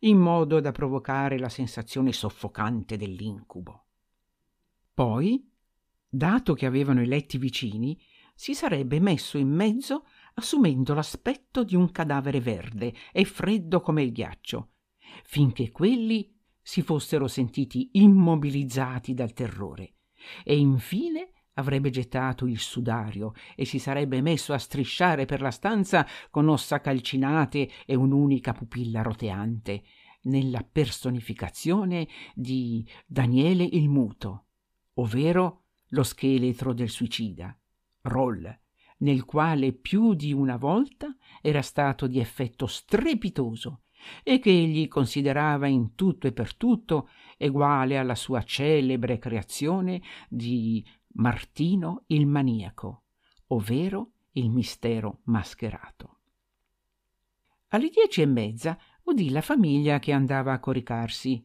in modo da provocare la sensazione soffocante dell'incubo. Poi, dato che avevano i letti vicini, si sarebbe messo in mezzo assumendo l'aspetto di un cadavere verde e freddo come il ghiaccio, finché quelli si fossero sentiti immobilizzati dal terrore, e infine avrebbe gettato il sudario e si sarebbe messo a strisciare per la stanza con ossa calcinate e un'unica pupilla roteante, nella personificazione di Daniele il Muto, ovvero lo scheletro del suicida, Roll, nel quale più di una volta era stato di effetto strepitoso e che egli considerava in tutto e per tutto eguale alla sua celebre creazione di Martino il maniaco, ovvero il mistero mascherato. Alle 10:30 udì la famiglia che andava a coricarsi.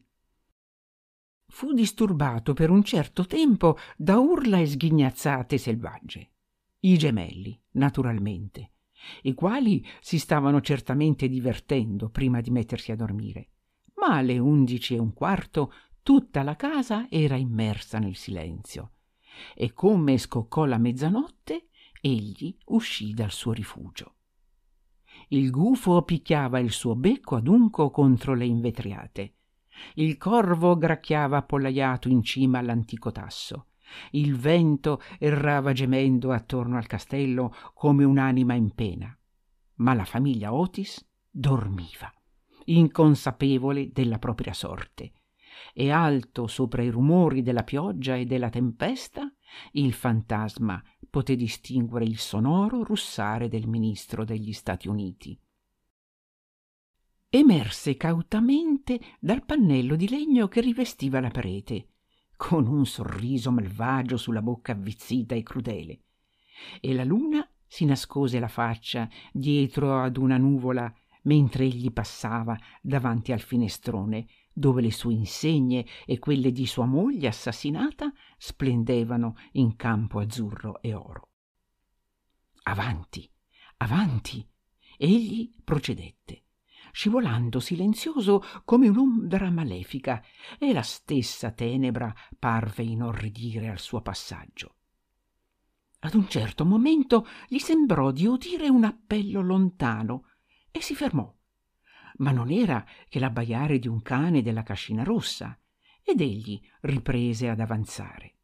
Fu disturbato per un certo tempo da urla e sghignazzate selvagge. I gemelli, naturalmente, i quali si stavano certamente divertendo prima di mettersi a dormire, ma alle 11:15 tutta la casa era immersa nel silenzio. E come scoccò la mezzanotte, egli uscì dal suo rifugio. Il gufo picchiava il suo becco adunco contro le invetriate. Il corvo gracchiava appollaiato in cima all'antico tasso. Il vento errava gemendo attorno al castello come un'anima in pena. Ma la famiglia Otis dormiva, inconsapevole della propria sorte. E alto sopra i rumori della pioggia e della tempesta, il fantasma poté distinguere il sonoro russare del ministro degli Stati Uniti. Emerse cautamente dal pannello di legno che rivestiva la parete, con un sorriso malvagio sulla bocca avvizzita e crudele, e la luna si nascose la faccia dietro ad una nuvola mentre egli passava davanti al finestrone, dove le sue insegne e quelle di sua moglie assassinata splendevano in campo azzurro e oro. Avanti, avanti, egli procedette, scivolando silenzioso come un'ombra malefica, e la stessa tenebra parve inorridire al suo passaggio. Ad un certo momento gli sembrò di udire un appello lontano e si fermò, ma non era che l'abbaiare di un cane della cascina rossa, ed egli riprese ad avanzare.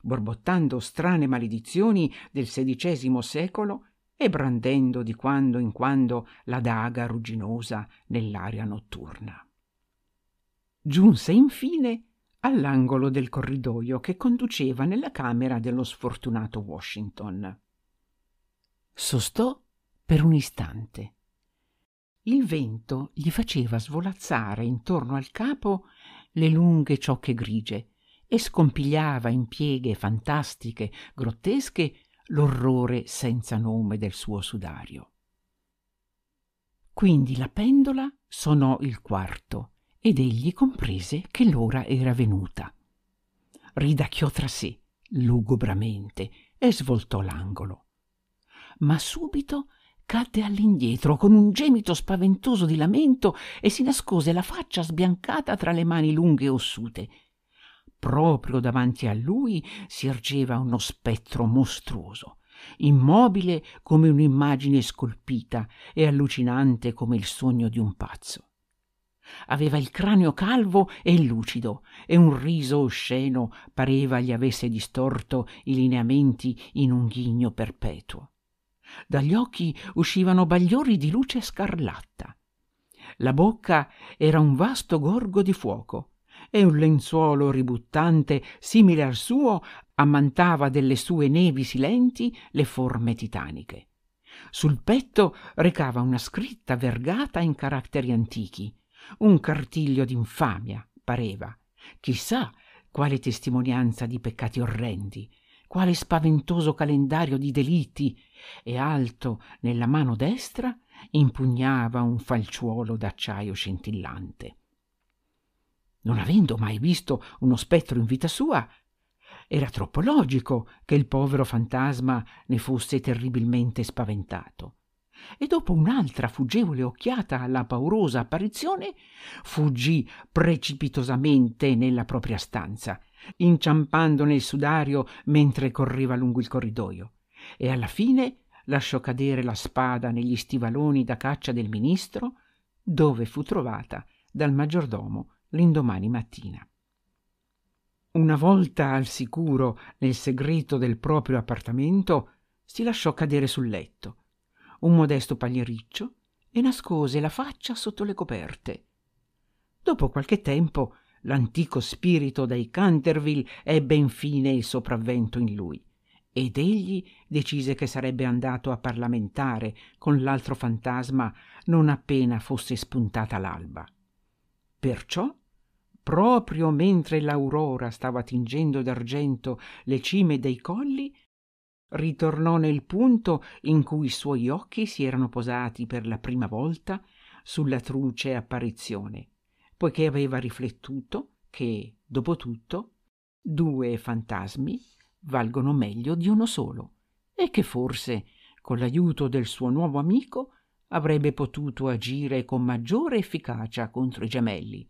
Borbottando strane maledizioni del XVI secolo e brandendo di quando in quando la daga rugginosa nell'aria notturna. Giunse infine all'angolo del corridoio che conduceva nella camera dello sfortunato Washington. Sostò per un istante. Il vento gli faceva svolazzare intorno al capo le lunghe ciocche grigie e scompigliava in pieghe fantastiche, grottesche, l'orrore senza nome del suo sudario. Quindi la pendola sonò il quarto ed egli comprese che l'ora era venuta. ridacchiò tra sé lugubramente e svoltò l'angolo. Ma subito cadde all'indietro con un gemito spaventoso di lamento e si nascose la faccia sbiancata tra le mani lunghe e ossute. Proprio davanti a lui si ergeva uno spettro mostruoso, immobile come un'immagine scolpita e allucinante come il sogno di un pazzo. Aveva il cranio calvo e lucido e un riso osceno pareva gli avesse distorto i lineamenti in un ghigno perpetuo. Dagli occhi uscivano bagliori di luce scarlatta. La bocca era un vasto gorgo di fuoco e un lenzuolo ributtante simile al suo ammantava delle sue nevi silenti le forme titaniche. Sul petto recava una scritta vergata in caratteri antichi, un cartiglio d'infamia, pareva, chissà quale testimonianza di peccati orrendi, quale spaventoso calendario di delitti, e alto nella mano destra impugnava un falciuolo d'acciaio scintillante. Non avendo mai visto uno spettro in vita sua, era troppo logico che il povero fantasma ne fosse terribilmente spaventato. E dopo un'altra fuggevole occhiata alla paurosa apparizione, fuggì precipitosamente nella propria stanza, inciampando nel sudario mentre correva lungo il corridoio, e alla fine lasciò cadere la spada negli stivaloni da caccia del ministro, dove fu trovata dal maggiordomo l'indomani mattina. Una volta al sicuro nel segreto del proprio appartamento, si lasciò cadere sul letto, un modesto pagliericcio, e nascose la faccia sotto le coperte. Dopo qualche tempo l'antico spirito dei Canterville ebbe infine il sopravvento in lui, ed egli decise che sarebbe andato a parlamentare con l'altro fantasma non appena fosse spuntata l'alba. Perciò, proprio mentre l'aurora stava tingendo d'argento le cime dei colli, ritornò nel punto in cui i suoi occhi si erano posati per la prima volta sulla truce apparizione, poiché aveva riflettuto che, dopo tutto, due fantasmi valgono meglio di uno solo, e che forse, con l'aiuto del suo nuovo amico, avrebbe potuto agire con maggiore efficacia contro i gemelli.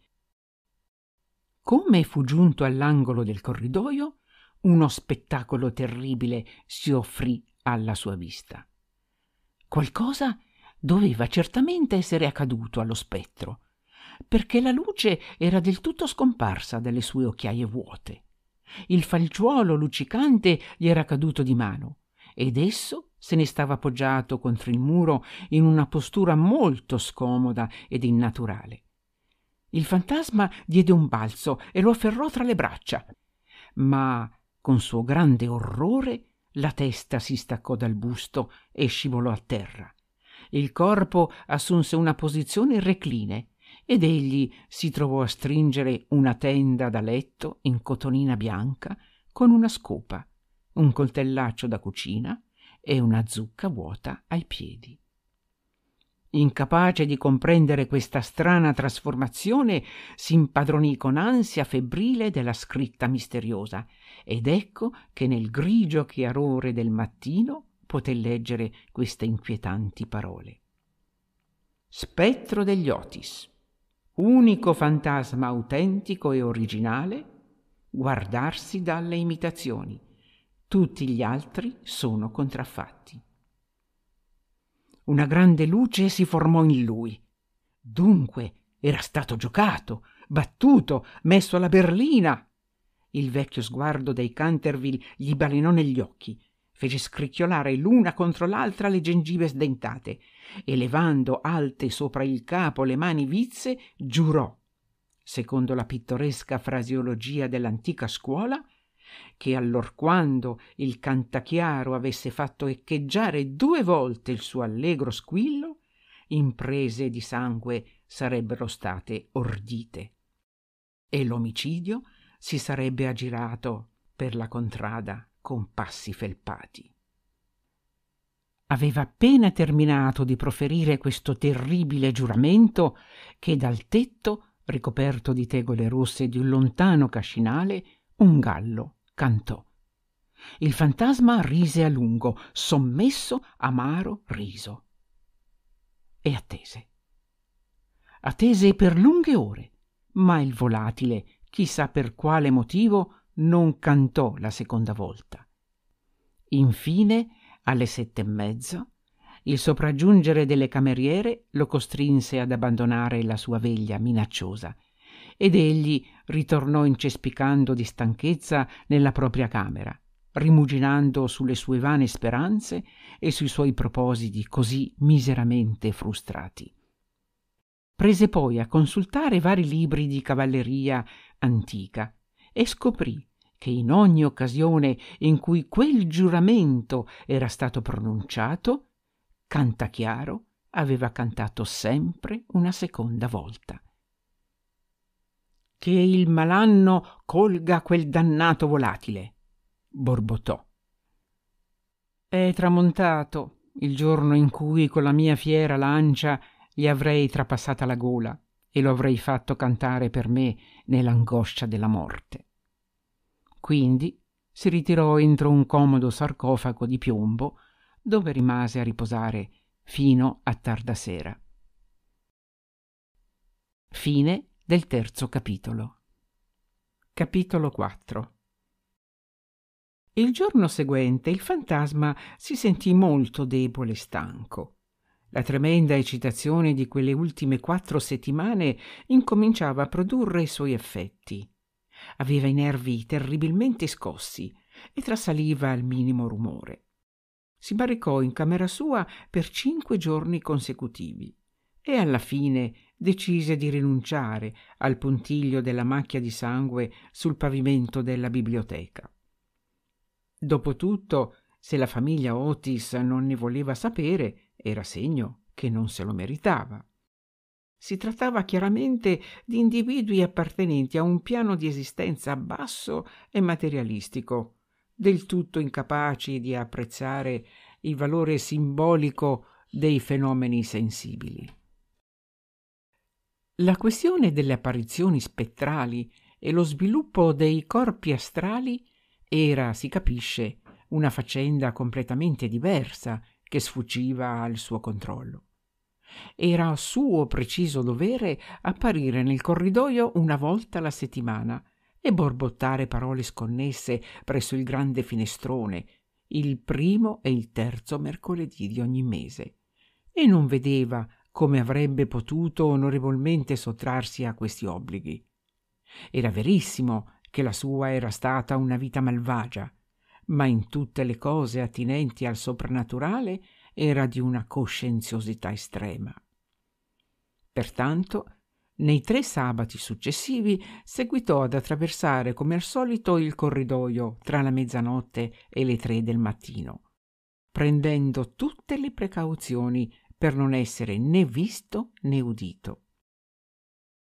Come fu giunto all'angolo del corridoio, uno spettacolo terribile si offrì alla sua vista. Qualcosa doveva certamente essere accaduto allo spettro, perché la luce era del tutto scomparsa dalle sue occhiaie vuote. Il falciuolo luccicante gli era caduto di mano ed esso se ne stava appoggiato contro il muro in una postura molto scomoda ed innaturale. Il fantasma diede un balzo e lo afferrò tra le braccia, ma con suo grande orrore la testa si staccò dal busto e scivolò a terra. Il corpo assunse una posizione recline ed egli si trovò a stringere una tenda da letto in cotonina bianca con una scopa, un coltellaccio da cucina e una zucca vuota ai piedi. Incapace di comprendere questa strana trasformazione, si impadronì con ansia febbrile della scritta misteriosa, ed ecco che nel grigio chiarore del mattino poté leggere queste inquietanti parole. Spettro degli Otis, unico fantasma autentico e originale, guardarsi dalle imitazioni, tutti gli altri sono contraffatti. Una grande luce si formò in lui. Dunque era stato giocato, battuto, messo alla berlina. Il vecchio sguardo dei Canterville gli balenò negli occhi, fece scricchiolare l'una contro l'altra le gengive sdentate e, levando alte sopra il capo le mani vizze, giurò, secondo la pittoresca fraseologia dell'antica scuola, che allorquando il cantachiaro avesse fatto echeggiare 2 volte il suo allegro squillo, imprese di sangue sarebbero state ordite e l'omicidio si sarebbe aggirato per la contrada con passi felpati. Aveva appena terminato di proferire questo terribile giuramento che dal tetto, ricoperto di tegole rosse di un lontano cascinale, un gallo cantò. Il fantasma rise a lungo, sommesso, amaro riso, e attese. Attese per lunghe ore, ma il volatile, chissà per quale motivo, non cantò la seconda volta. Infine, alle 7:30, il sopraggiungere delle cameriere lo costrinse ad abbandonare la sua veglia minacciosa, ed egli ritornò incespicando di stanchezza nella propria camera, rimuginando sulle sue vane speranze e sui suoi propositi così miseramente frustrati. Prese poi a consultare vari libri di cavalleria antica e scoprì che in ogni occasione in cui quel giuramento era stato pronunciato, Cantachiaro aveva cantato sempre una seconda volta. «Che il malanno colga quel dannato volatile!» borbottò. «È tramontato il giorno in cui con la mia fiera lancia gli avrei trapassata la gola e lo avrei fatto cantare per me nell'angoscia della morte». Quindi si ritirò entro un comodo sarcofago di piombo, dove rimase a riposare fino a tarda sera. Fine del terzo capitolo. Capitolo 4. Il giorno seguente il fantasma si sentì molto debole e stanco. La tremenda eccitazione di quelle ultime 4 settimane incominciava a produrre i suoi effetti. Aveva i nervi terribilmente scossi e trasaliva al minimo rumore. Si barricò in camera sua per 5 giorni consecutivi e alla fine decise di rinunciare al puntiglio della macchia di sangue sul pavimento della biblioteca. Dopotutto, se la famiglia Otis non ne voleva sapere, era segno che non se lo meritava. Si trattava chiaramente di individui appartenenti a un piano di esistenza basso e materialistico, del tutto incapaci di apprezzare il valore simbolico dei fenomeni sensibili. La questione delle apparizioni spettrali e lo sviluppo dei corpi astrali era, si capisce, una faccenda completamente diversa che sfuggiva al suo controllo. Era suo preciso dovere apparire nel corridoio una volta alla settimana e borbottare parole sconnesse presso il grande finestrone il primo e il terzo mercoledì di ogni mese, e non vedeva come avrebbe potuto onorevolmente sottrarsi a questi obblighi. Era verissimo che la sua era stata una vita malvagia, ma in tutte le cose attinenti al soprannaturale era di una coscienziosità estrema. Pertanto, nei 3 sabati successivi seguitò ad attraversare come al solito il corridoio tra la mezzanotte e le 3 del mattino, prendendo tutte le precauzioni per non essere né visto né udito.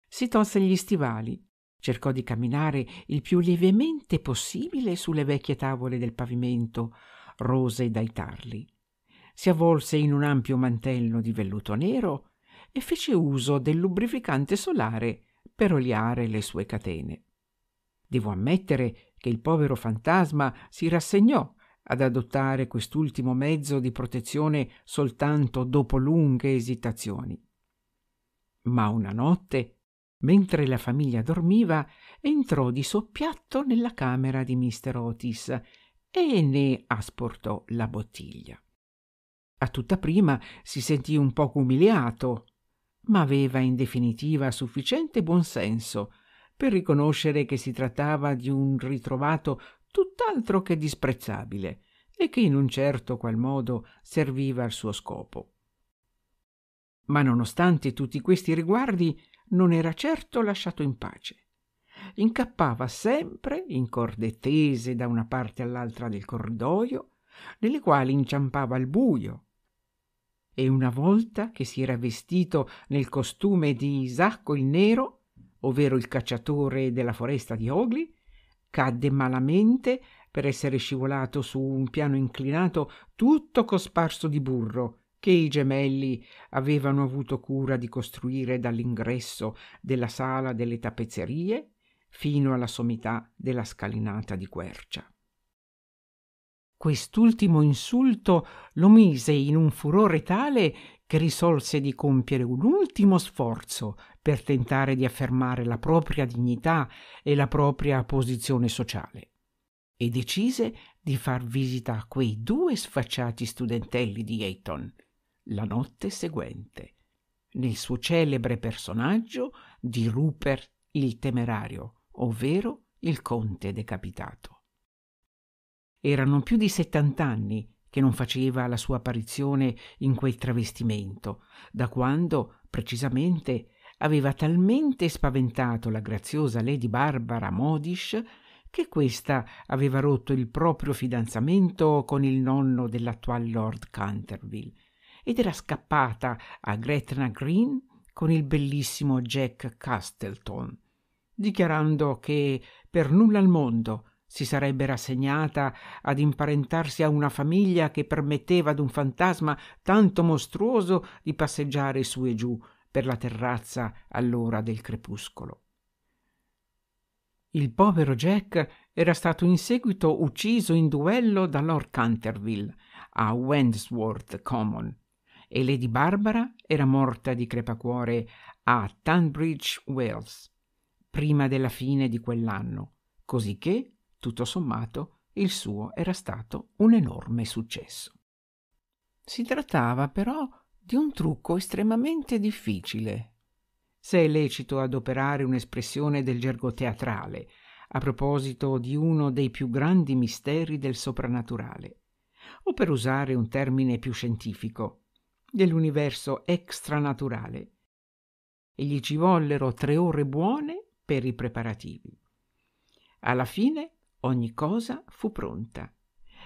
Si tolse gli stivali, cercò di camminare il più lievemente possibile sulle vecchie tavole del pavimento, rose dai tarli. Si avvolse in un ampio mantello di velluto nero e fece uso del lubrificante solare per oliare le sue catene. Devo ammettere che il povero fantasma si rassegnò ad adottare quest'ultimo mezzo di protezione soltanto dopo lunghe esitazioni. Ma una notte, mentre la famiglia dormiva, entrò di soppiatto nella camera di Mr. Otis e ne asportò la bottiglia. A tutta prima si sentì un poco umiliato, ma aveva in definitiva sufficiente buonsenso per riconoscere che si trattava di un ritrovato tutt'altro che disprezzabile e che in un certo qual modo serviva al suo scopo. Ma nonostante tutti questi riguardi, non era certo lasciato in pace. Incappava sempre in corde tese da una parte all'altra del corridoio, nelle quali inciampava al buio. E una volta che si era vestito nel costume di Isacco il Nero, ovvero il cacciatore della foresta di Ogli, cadde malamente per essere scivolato su un piano inclinato tutto cosparso di burro, che i gemelli avevano avuto cura di costruire dall'ingresso della sala delle tappezzerie fino alla sommità della scalinata di quercia. Quest'ultimo insulto lo mise in un furore tale che risolse di compiere un ultimo sforzo per tentare di affermare la propria dignità e la propria posizione sociale, e decise di far visita a quei due sfacciati studentelli di Eton la notte seguente, nel suo celebre personaggio di Rupert il Temerario, ovvero il conte decapitato. Erano più di 70 anni che non faceva la sua apparizione in quel travestimento, da quando, precisamente, aveva talmente spaventato la graziosa Lady Barbara Modish che questa aveva rotto il proprio fidanzamento con il nonno dell'attuale Lord Canterville ed era scappata a Gretna Green con il bellissimo Jack Castleton, dichiarando che per nulla al mondo si sarebbe rassegnata ad imparentarsi a una famiglia che permetteva ad un fantasma tanto mostruoso di passeggiare su e giù per la terrazza all'ora del crepuscolo. Il povero Jack era stato in seguito ucciso in duello da Lord Canterville a Wandsworth Common e Lady Barbara era morta di crepacuore a Tunbridge Wells prima della fine di quell'anno, cosicché tutto sommato, il suo era stato un enorme successo. Si trattava però di un trucco estremamente difficile, se è lecito adoperare un'espressione del gergo teatrale a proposito di uno dei più grandi misteri del soprannaturale, o per usare un termine più scientifico, dell'universo extranaturale. E gli ci vollero 3 ore buone per i preparativi. Alla fine ogni cosa fu pronta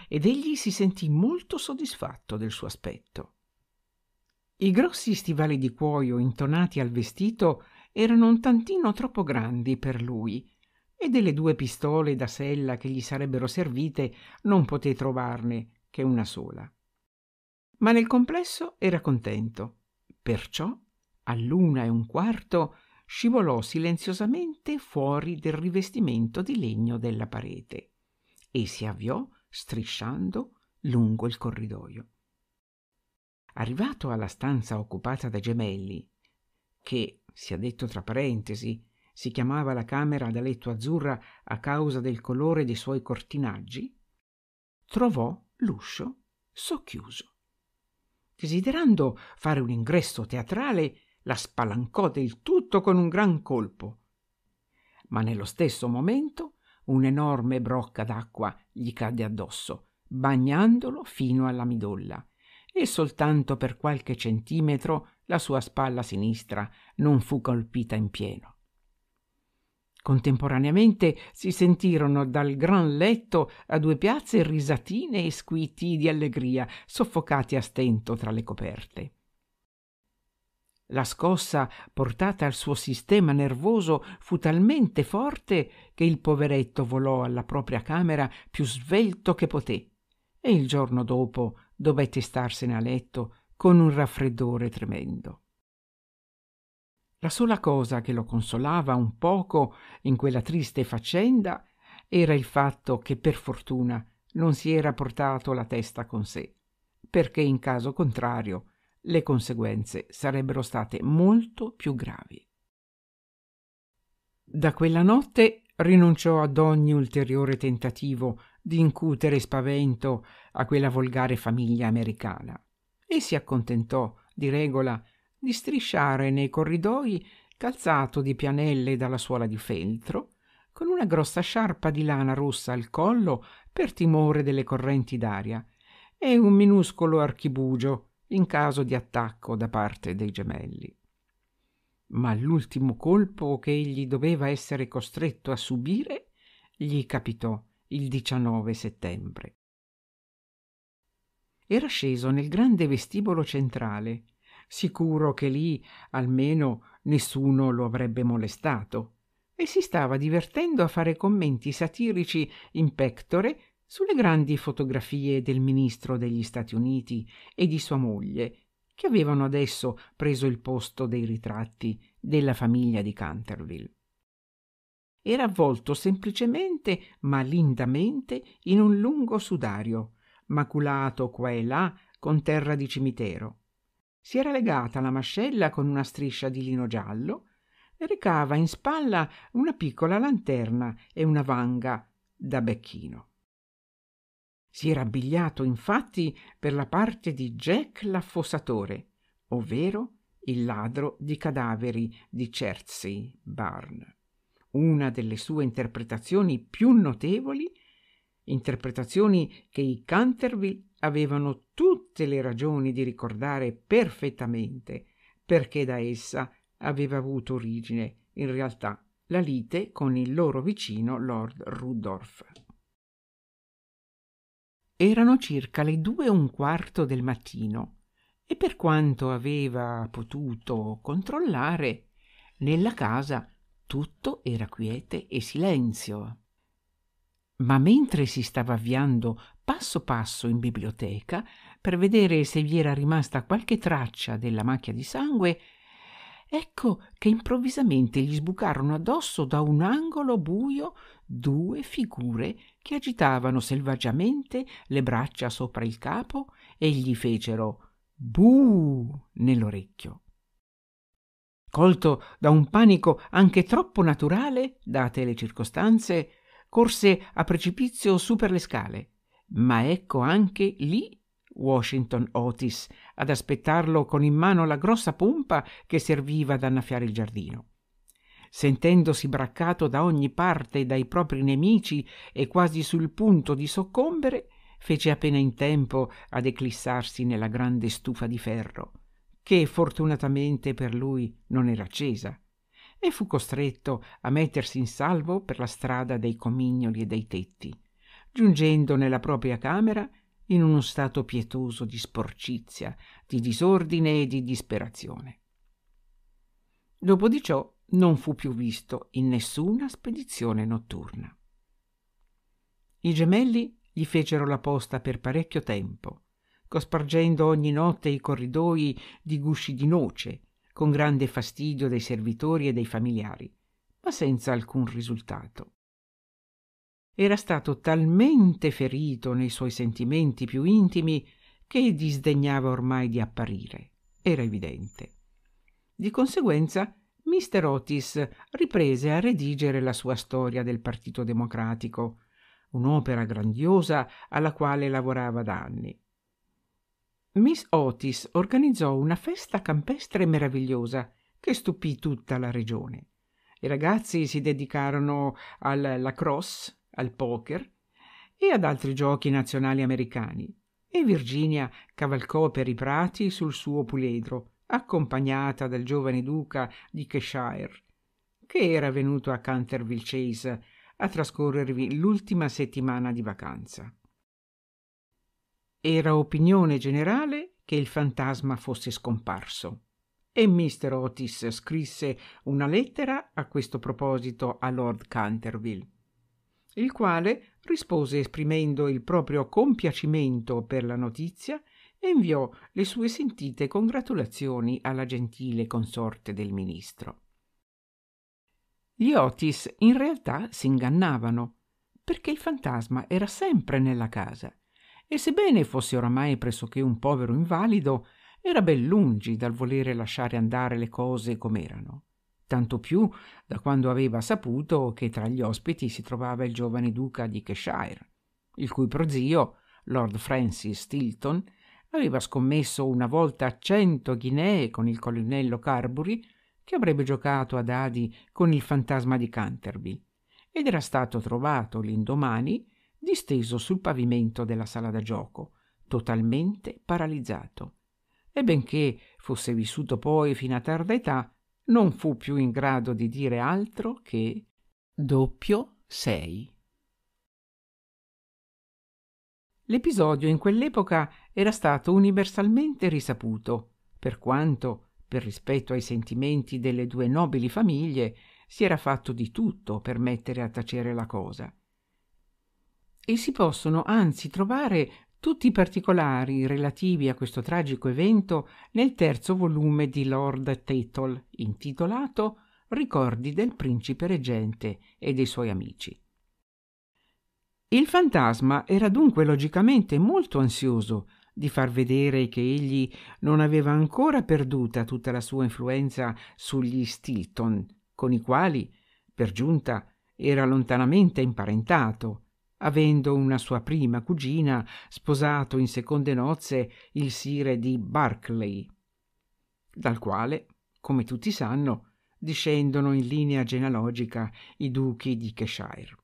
ed egli si sentì molto soddisfatto del suo aspetto. I grossi stivali di cuoio intonati al vestito erano un tantino troppo grandi per lui e delle 2 pistole da sella che gli sarebbero servite non poté trovarne che una sola. Ma nel complesso era contento, perciò all'1:15 scivolò silenziosamente fuori del rivestimento di legno della parete e si avviò strisciando lungo il corridoio. Arrivato alla stanza occupata dai gemelli, che, sia detto tra parentesi, si chiamava la camera da letto azzurra a causa del colore dei suoi cortinaggi, trovò l'uscio socchiuso. Desiderando fare un ingresso teatrale, la spalancò del tutto con un gran colpo, ma nello stesso momento un'enorme brocca d'acqua gli cadde addosso, bagnandolo fino alla midolla, e soltanto per qualche centimetro la sua spalla sinistra non fu colpita in pieno. Contemporaneamente si sentirono dal gran letto a 2 piazze risatine e squitti di allegria, soffocati a stento tra le coperte. La scossa portata al suo sistema nervoso fu talmente forte che il poveretto volò alla propria camera più svelto che poté e il giorno dopo dovette starsene a letto con un raffreddore tremendo. La sola cosa che lo consolava un poco in quella triste faccenda era il fatto che per fortuna non si era portato la testa con sé, perché in caso contrario le conseguenze sarebbero state molto più gravi. Da quella notte rinunciò ad ogni ulteriore tentativo di incutere spavento a quella volgare famiglia americana e si accontentò, di regola, di strisciare nei corridoi calzato di pianelle dalla suola di feltro, con una grossa sciarpa di lana rossa al collo per timore delle correnti d'aria e un minuscolo archibugio in caso di attacco da parte dei gemelli. Ma l'ultimo colpo che egli doveva essere costretto a subire gli capitò il 19 settembre. Era sceso nel grande vestibolo centrale, sicuro che lì almeno nessuno lo avrebbe molestato, e si stava divertendo a fare commenti satirici in pectore sulle grandi fotografie del ministro degli Stati Uniti e di sua moglie, che avevano adesso preso il posto dei ritratti della famiglia di Canterville. era avvolto semplicemente ma lindamente in un lungo sudario, maculato qua e là con terra di cimitero. Si era legata la mascella con una striscia di lino giallo e recava in spalla una piccola lanterna e una vanga da becchino. Si era abbigliato infatti per la parte di Jack l'affossatore, ovvero il ladro di cadaveri di Chertsey Barn, una delle sue interpretazioni più notevoli, interpretazioni che i Canterville avevano tutte le ragioni di ricordare perfettamente, perché da essa aveva avuto origine, in realtà, la lite con il loro vicino Lord Rudolph. Erano circa le 2:15 del mattino e, per quanto aveva potuto controllare, nella casa tutto era quiete e silenzio. Ma mentre si stava avviando passo passo in biblioteca per vedere se vi era rimasta qualche traccia della macchia di sangue, ecco che improvvisamente gli sbucarono addosso da un angolo buio due figure che agitavano selvaggiamente le braccia sopra il capo e gli fecero «buh» nell'orecchio. Colto da un panico anche troppo naturale, date le circostanze, corse a precipizio su per le scale, ma ecco anche lì Washington Otis ad aspettarlo con in mano la grossa pompa che serviva ad annaffiare il giardino. Sentendosi braccato da ogni parte dai propri nemici e quasi sul punto di soccombere, fece appena in tempo ad eclissarsi nella grande stufa di ferro, che fortunatamente per lui non era accesa, e fu costretto a mettersi in salvo per la strada dei comignoli e dei tetti, giungendo nella propria camera in uno stato pietoso di sporcizia, di disordine e di disperazione. Dopo di ciò non fu più visto in nessuna spedizione notturna. I gemelli gli fecero la posta per parecchio tempo, cospargendo ogni notte i corridoi di gusci di noce, con grande fastidio dei servitori e dei familiari, ma senza alcun risultato. Era stato talmente ferito nei suoi sentimenti più intimi che disdegnava ormai di apparire, era evidente. Di conseguenza, Mr. Otis riprese a redigere la sua storia del Partito Democratico, un'opera grandiosa alla quale lavorava da anni. Miss Otis organizzò una festa campestre meravigliosa che stupì tutta la regione. I ragazzi si dedicarono al lacrosse, al poker e ad altri giochi nazionali americani, e Virginia cavalcò per i prati sul suo puledro, accompagnata dal giovane duca di Cheshire, che era venuto a Canterville Chase a trascorrervi l'ultima settimana di vacanza. Era opinione generale che il fantasma fosse scomparso, e Mr. Otis scrisse una lettera a questo proposito a Lord Canterville, il quale rispose esprimendo il proprio compiacimento per la notizia e inviò le sue sentite congratulazioni alla gentile consorte del ministro. Gli Otis in realtà si ingannavano, perché il fantasma era sempre nella casa e, sebbene fosse oramai pressoché un povero invalido, era ben lungi dal volere lasciare andare le cose com'erano, tanto più da quando aveva saputo che tra gli ospiti si trovava il giovane duca di Cheshire, il cui prozio, Lord Francis Tilton, aveva scommesso una volta 100 ghinee con il colonnello Carbury che avrebbe giocato a dadi con il fantasma di Canterville, ed era stato trovato l'indomani disteso sul pavimento della sala da gioco, totalmente paralizzato, e benché fosse vissuto poi fino a tarda età, non fu più in grado di dire altro che «6». L'episodio in quell'epoca era stato universalmente risaputo, per quanto, per rispetto ai sentimenti delle due nobili famiglie, si era fatto di tutto per mettere a tacere la cosa. E si possono anzi trovare tutti i particolari relativi a questo tragico evento nel terzo volume di Lord Tittle, intitolato ricordi del principe reggente e dei suoi amici. Il fantasma era dunque logicamente molto ansioso di far vedere che egli non aveva ancora perduta tutta la sua influenza sugli Stilton, con i quali, per giunta, era lontanamente imparentato, avendo una sua prima cugina sposato in seconde nozze il sire di Barclay, dal quale, come tutti sanno, discendono in linea genealogica i duchi di Cheshire.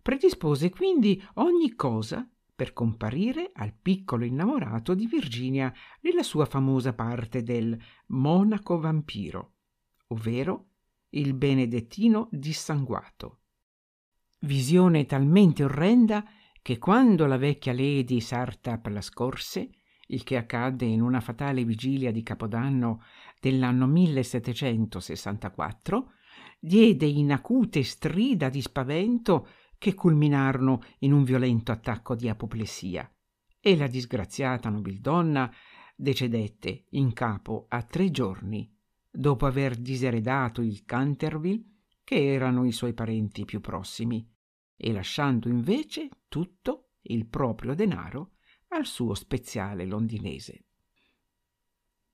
Predispose quindi ogni cosa per comparire al piccolo innamorato di Virginia nella sua famosa parte del monaco vampiro, ovvero il benedettino dissanguato. Visione talmente orrenda che quando la vecchia Lady Sartap la scorse, il che accadde in una fatale vigilia di Capodanno dell'anno 1764, diede in acute strida di spavento che culminarono in un violento attacco di apoplessia, e la disgraziata nobildonna decedette in capo a 3 giorni, dopo aver diseredato il Canterville, che erano i suoi parenti più prossimi, e lasciando invece tutto il proprio denaro al suo speziale londinese.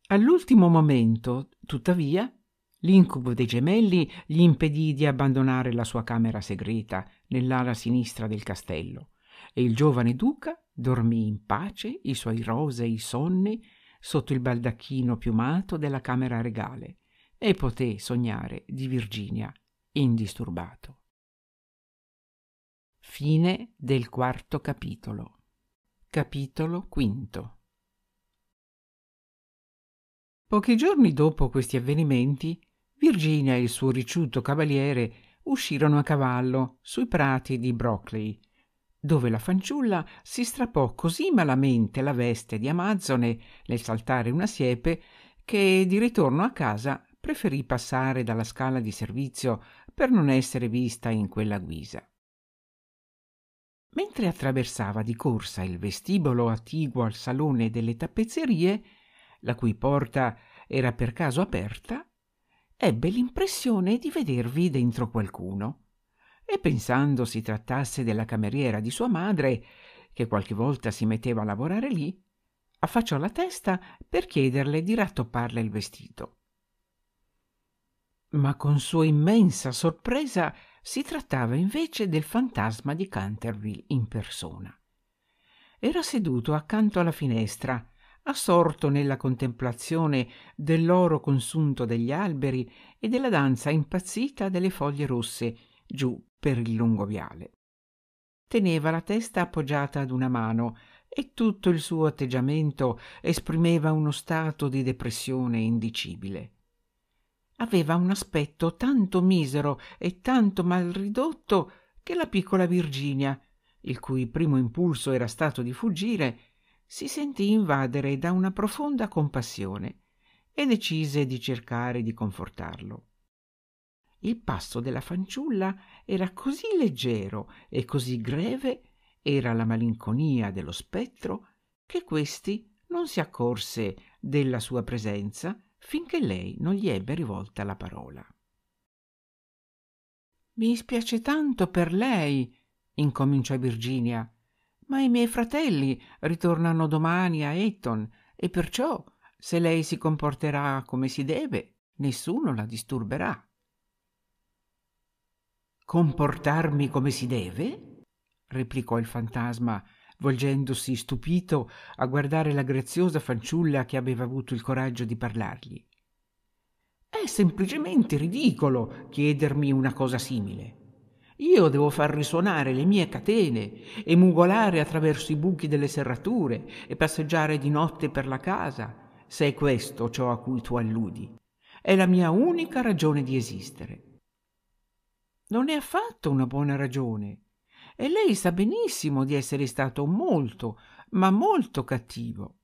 All'ultimo momento, tuttavia, l'incubo dei gemelli gli impedì di abbandonare la sua camera segreta nell'ala sinistra del castello, e il giovane duca dormì in pace i suoi rosei sonni sotto il baldacchino piumato della camera regale e poté sognare di Virginia indisturbato. Fine del quarto capitolo. Capitolo V. Pochi giorni dopo questi avvenimenti, Virginia e il suo ricciuto cavaliere uscirono a cavallo sui prati di Broxley, dove la fanciulla si strappò così malamente la veste di amazzone nel saltare una siepe che di ritorno a casa preferì passare dalla scala di servizio per non essere vista in quella guisa. Mentre attraversava di corsa il vestibolo attiguo al salone delle tappezzerie, la cui porta era per caso aperta, ebbe l'impressione di vedervi dentro qualcuno, e pensando si trattasse della cameriera di sua madre, che qualche volta si metteva a lavorare lì, affacciò la testa per chiederle di rattopparle il vestito. Ma con sua immensa sorpresa si trattava invece del fantasma di Canterville in persona. Era seduto accanto alla finestra, assorto nella contemplazione dell'oro consunto degli alberi e della danza impazzita delle foglie rosse giù per il lungo viale. Teneva la testa appoggiata ad una mano e tutto il suo atteggiamento esprimeva uno stato di depressione indicibile. Aveva un aspetto tanto misero e tanto mal ridotto che la piccola Virginia, il cui primo impulso era stato di fuggire, si sentì invadere da una profonda compassione e decise di cercare di confortarlo. Il passo della fanciulla era così leggero e così greve, era la malinconia dello spettro, che questi non si accorse della sua presenza finché lei non gli ebbe rivolta la parola. «Mi spiace tanto per lei», incominciò Virginia, «ma i miei fratelli ritornano domani a Eton e perciò, se lei si comporterà come si deve, nessuno la disturberà». «Comportarmi come si deve?» replicò il fantasma, volgendosi stupito a guardare la graziosa fanciulla che aveva avuto il coraggio di parlargli. «È semplicemente ridicolo chiedermi una cosa simile. Io devo far risuonare le mie catene e mugolare attraverso i buchi delle serrature e passeggiare di notte per la casa, se è questo ciò a cui tu alludi. È la mia unica ragione di esistere». «Non è affatto una buona ragione, e lei sa benissimo di essere stato molto, ma molto cattivo.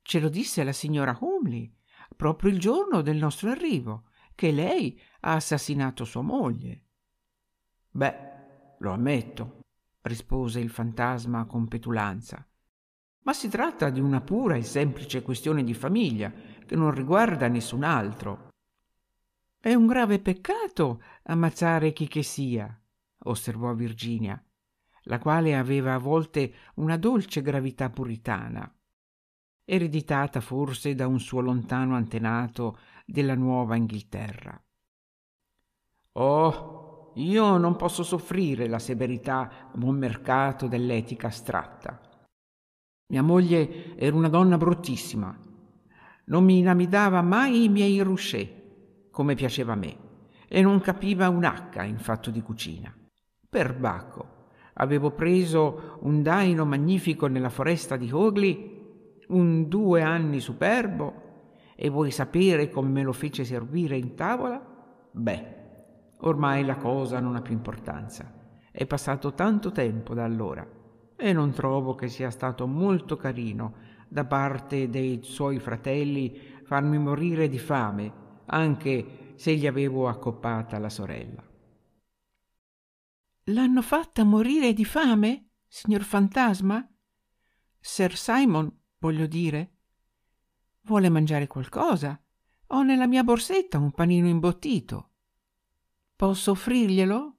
Ce lo disse la signora Humley proprio il giorno del nostro arrivo, che lei ha assassinato sua moglie». «Beh, lo ammetto», rispose il fantasma con petulanza, «ma si tratta di una pura e semplice questione di famiglia che non riguarda nessun altro». «È un grave peccato ammazzare chi che sia», osservò Virginia, la quale aveva a volte una dolce gravità puritana, ereditata forse da un suo lontano antenato della Nuova Inghilterra. «Oh, io non posso soffrire la severità a buon mercato dell'etica astratta. Mia moglie era una donna bruttissima, non mi inamidava mai i miei rouchet, come piaceva a me, e non capiva un H in fatto di cucina. Perbacco, avevo preso un daino magnifico nella foresta di Hogley, un 2 anni superbo, e vuoi sapere come me lo fece servire in tavola? Beh, ormai la cosa non ha più importanza. È passato tanto tempo da allora, e non trovo che sia stato molto carino da parte dei suoi fratelli farmi morire di fame, anche se gli avevo accoppata la sorella». «L'hanno fatta morire di fame, signor Fantasma? Sir Simon, voglio dire. Vuole mangiare qualcosa? Ho nella mia borsetta un panino imbottito. Posso offrirglielo?»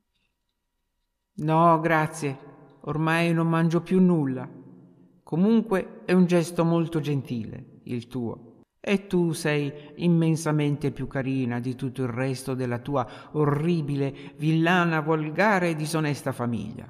«No, grazie. Ormai non mangio più nulla. Comunque è un gesto molto gentile, il tuo. E tu sei immensamente più carina di tutto il resto della tua orribile, villana, volgare e disonesta famiglia».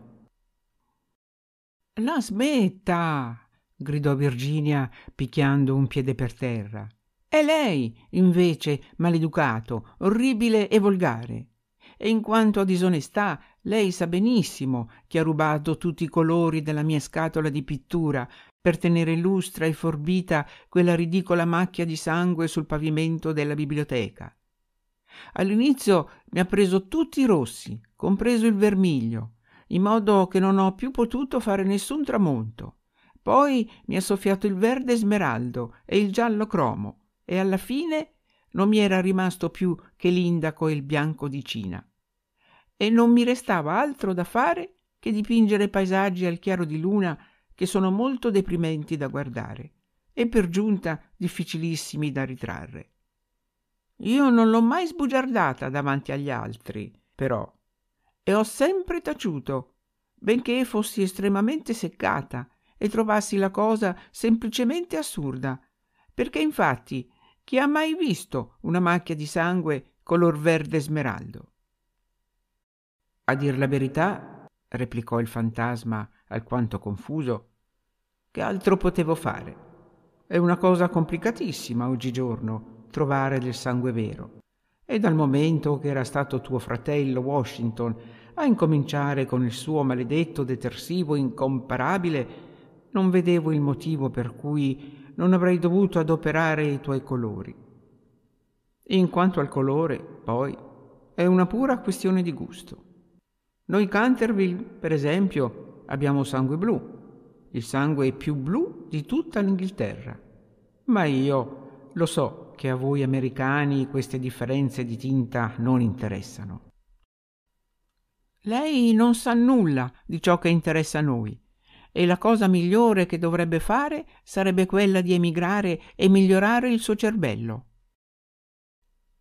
«La smetta!» gridò Virginia picchiando un piede per terra. «È lei, invece, maleducato, orribile e volgare. E in quanto a disonestà, lei sa benissimo che ha rubato tutti i colori della mia scatola di pittura per tenere lustra e forbita quella ridicola macchia di sangue sul pavimento della biblioteca. All'inizio mi ha preso tutti i rossi, compreso il vermiglio, in modo che non ho più potuto fare nessun tramonto. Poi mi ha soffiato il verde smeraldo e il giallo cromo, e alla fine non mi era rimasto più che l'indaco e il bianco di Cina. E non mi restava altro da fare che dipingere paesaggi al chiaro di luna che sono molto deprimenti da guardare e per giunta difficilissimi da ritrarre. Io non l'ho mai sbugiardata davanti agli altri, però, e ho sempre taciuto, benché fossi estremamente seccata e trovassi la cosa semplicemente assurda, perché infatti chi ha mai visto una macchia di sangue color verde smeraldo?» «A dir la verità», replicò il fantasma alquanto confuso, «che altro potevo fare? È una cosa complicatissima oggigiorno trovare del sangue vero, e dal momento che era stato tuo fratello Washington a incominciare con il suo maledetto detersivo incomparabile, non vedevo il motivo per cui non avrei dovuto adoperare i tuoi colori. In quanto al colore, poi, è una pura questione di gusto. Noi Canterville, per esempio, abbiamo sangue blu, il sangue più blu di tutta l'Inghilterra. Ma io lo so che a voi americani queste differenze di tinta non interessano». «Lei non sa nulla di ciò che interessa a noi, e la cosa migliore che dovrebbe fare sarebbe quella di emigrare e migliorare il suo cervello.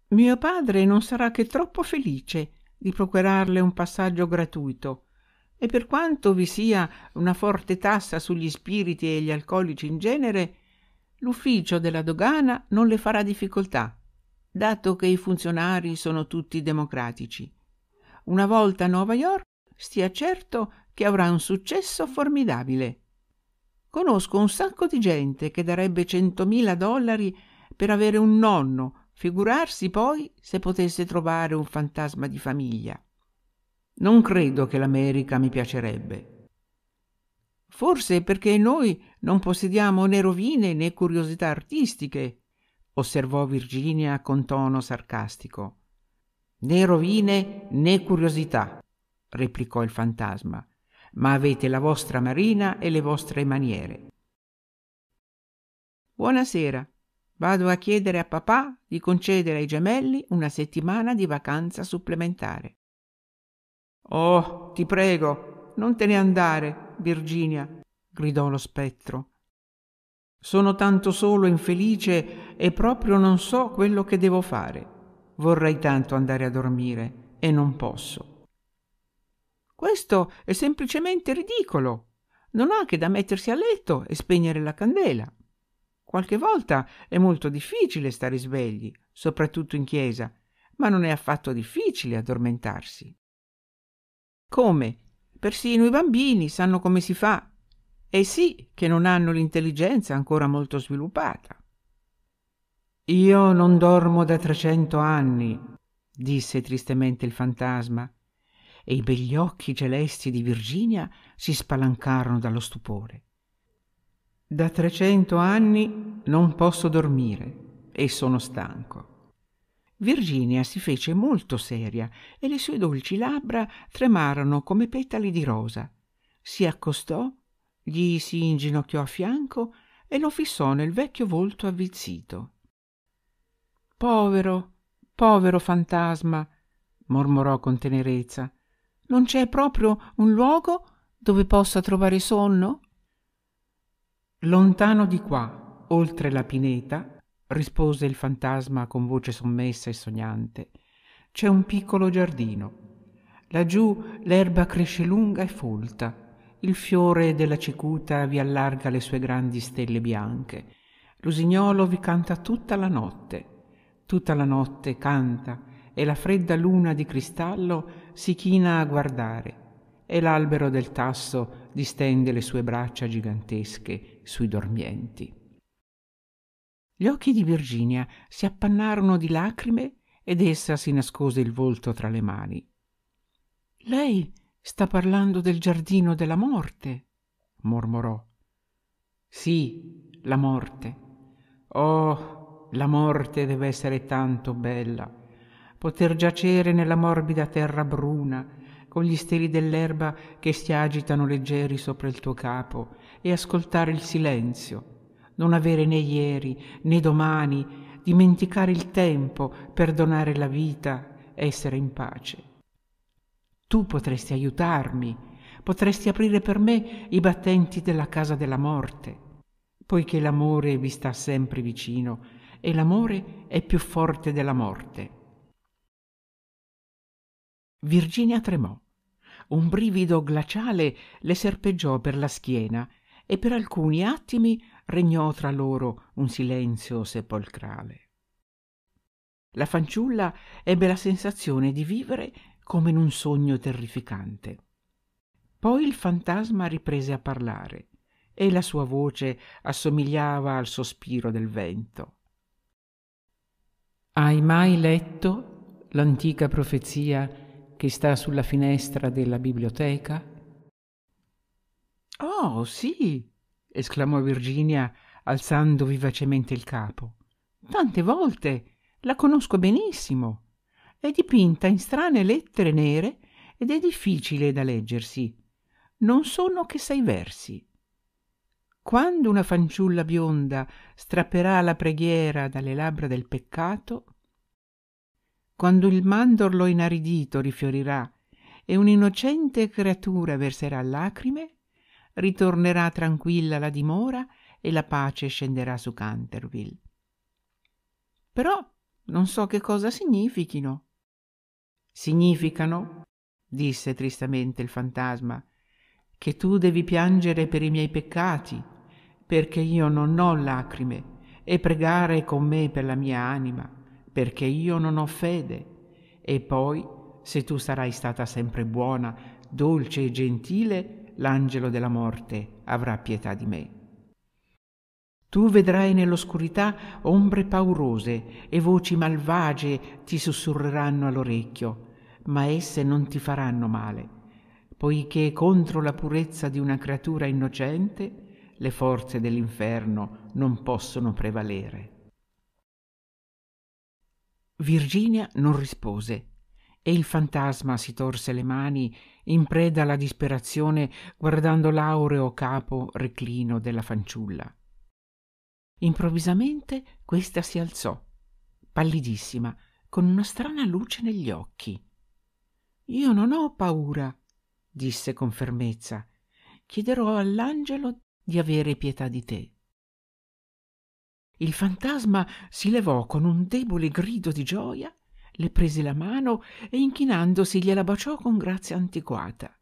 Mio padre non sarà che troppo felice di procurarle un passaggio gratuito, e per quanto vi sia una forte tassa sugli spiriti e gli alcolici in genere, l'ufficio della dogana non le farà difficoltà, dato che i funzionari sono tutti democratici. Una volta a New York, stia certo che avrà un successo formidabile. Conosco un sacco di gente che darebbe $100.000 per avere un nonno, figurarsi poi se potesse trovare un fantasma di famiglia. Non credo che l'America mi piacerebbe. Forse perché noi non possediamo né rovine né curiosità artistiche», osservò Virginia con tono sarcastico. «Né rovine né curiosità», replicò il fantasma, «ma avete la vostra marina e le vostre maniere. Buonasera, vado a chiedere a papà di concedere ai gemelli una settimana di vacanza supplementare». «Oh, ti prego, non te ne andare, Virginia», gridò lo spettro. «Sono tanto solo infelice e proprio non so quello che devo fare. Vorrei tanto andare a dormire e non posso. Questo è semplicemente ridicolo. Non ha che da mettersi a letto e spegnere la candela. Qualche volta è molto difficile stare svegli, soprattutto in chiesa, ma non è affatto difficile addormentarsi. Come? Persino i bambini sanno come si fa. E sì che non hanno l'intelligenza ancora molto sviluppata. «Io non dormo da 300 anni», disse tristemente il fantasma, e i begli occhi celesti di Virginia si spalancarono dallo stupore. «Da 300 anni non posso dormire e sono stanco». Virginia si fece molto seria e le sue dolci labbra tremarono come petali di rosa. Si accostò, gli si inginocchiò a fianco e lo fissò nel vecchio volto avvizzito. Povero fantasma, mormorò con tenerezza. Non c'è proprio un luogo dove possa trovare sonno? Lontano di qua, oltre la pineta, rispose il fantasma con voce sommessa e sognante, c'è un piccolo giardino. Laggiù l'erba cresce lunga e folta. Il fiore della cicuta vi allarga le sue grandi stelle bianche. L'usignolo vi canta tutta la notte. Tutta la notte canta e la fredda luna di cristallo si china a guardare e l'albero del tasso distende le sue braccia gigantesche sui dormienti. Gli occhi di Virginia si appannarono di lacrime ed essa si nascose il volto tra le mani. «Lei sta parlando del giardino della morte», mormorò. «Sì, la morte. Oh, la morte deve essere tanto bella, poter giacere nella morbida terra bruna, con gli steli dell'erba che si agitano leggeri sopra il tuo capo, e ascoltare il silenzio, non avere né ieri né domani, dimenticare il tempo, perdonare la vita, essere in pace. Tu potresti aiutarmi, potresti aprire per me i battenti della casa della morte, poiché l'amore vi sta sempre vicino, e l'amore è più forte della morte». Virginia tremò. Un brivido glaciale le serpeggiò per la schiena e per alcuni attimi regnò tra loro un silenzio sepolcrale. La fanciulla ebbe la sensazione di vivere come in un sogno terrificante. Poi il fantasma riprese a parlare e la sua voce assomigliava al sospiro del vento. «Hai mai letto l'antica profezia che sta sulla finestra della biblioteca?» «Oh, sì!» esclamò Virginia, alzando vivacemente il capo. «Tante volte! La conosco benissimo! È dipinta in strane lettere nere ed è difficile da leggersi. Non sono che 6 versi. Quando una fanciulla bionda strapperà la preghiera dalle labbra del peccato, quando il mandorlo inaridito rifiorirà e un'innocente creatura verserà lacrime, ritornerà tranquilla la dimora e la pace scenderà su Canterville. Però non so che cosa significhino». «Significano», disse tristamente il fantasma, «che tu devi piangere per i miei peccati, perché io non ho lacrime, e pregare con me per la mia anima, perché io non ho fede. E poi, se tu sarai stata sempre buona, dolce e gentile, l'angelo della morte avrà pietà di me. Tu vedrai nell'oscurità ombre paurose e voci malvagie ti sussurreranno all'orecchio, ma esse non ti faranno male, poiché contro la purezza di una creatura innocente le forze dell'inferno non possono prevalere». Virginia non rispose e il fantasma si torse le mani in preda alla disperazione, guardando l'aureo capo reclino della fanciulla. Improvvisamente questa si alzò, pallidissima, con una strana luce negli occhi. «Io non ho paura», disse con fermezza. «Chiederò all'angelo di avere pietà di te». Il fantasma si levò con un debole grido di gioia le prese la mano e inchinandosi gliela baciò con grazia antiquata.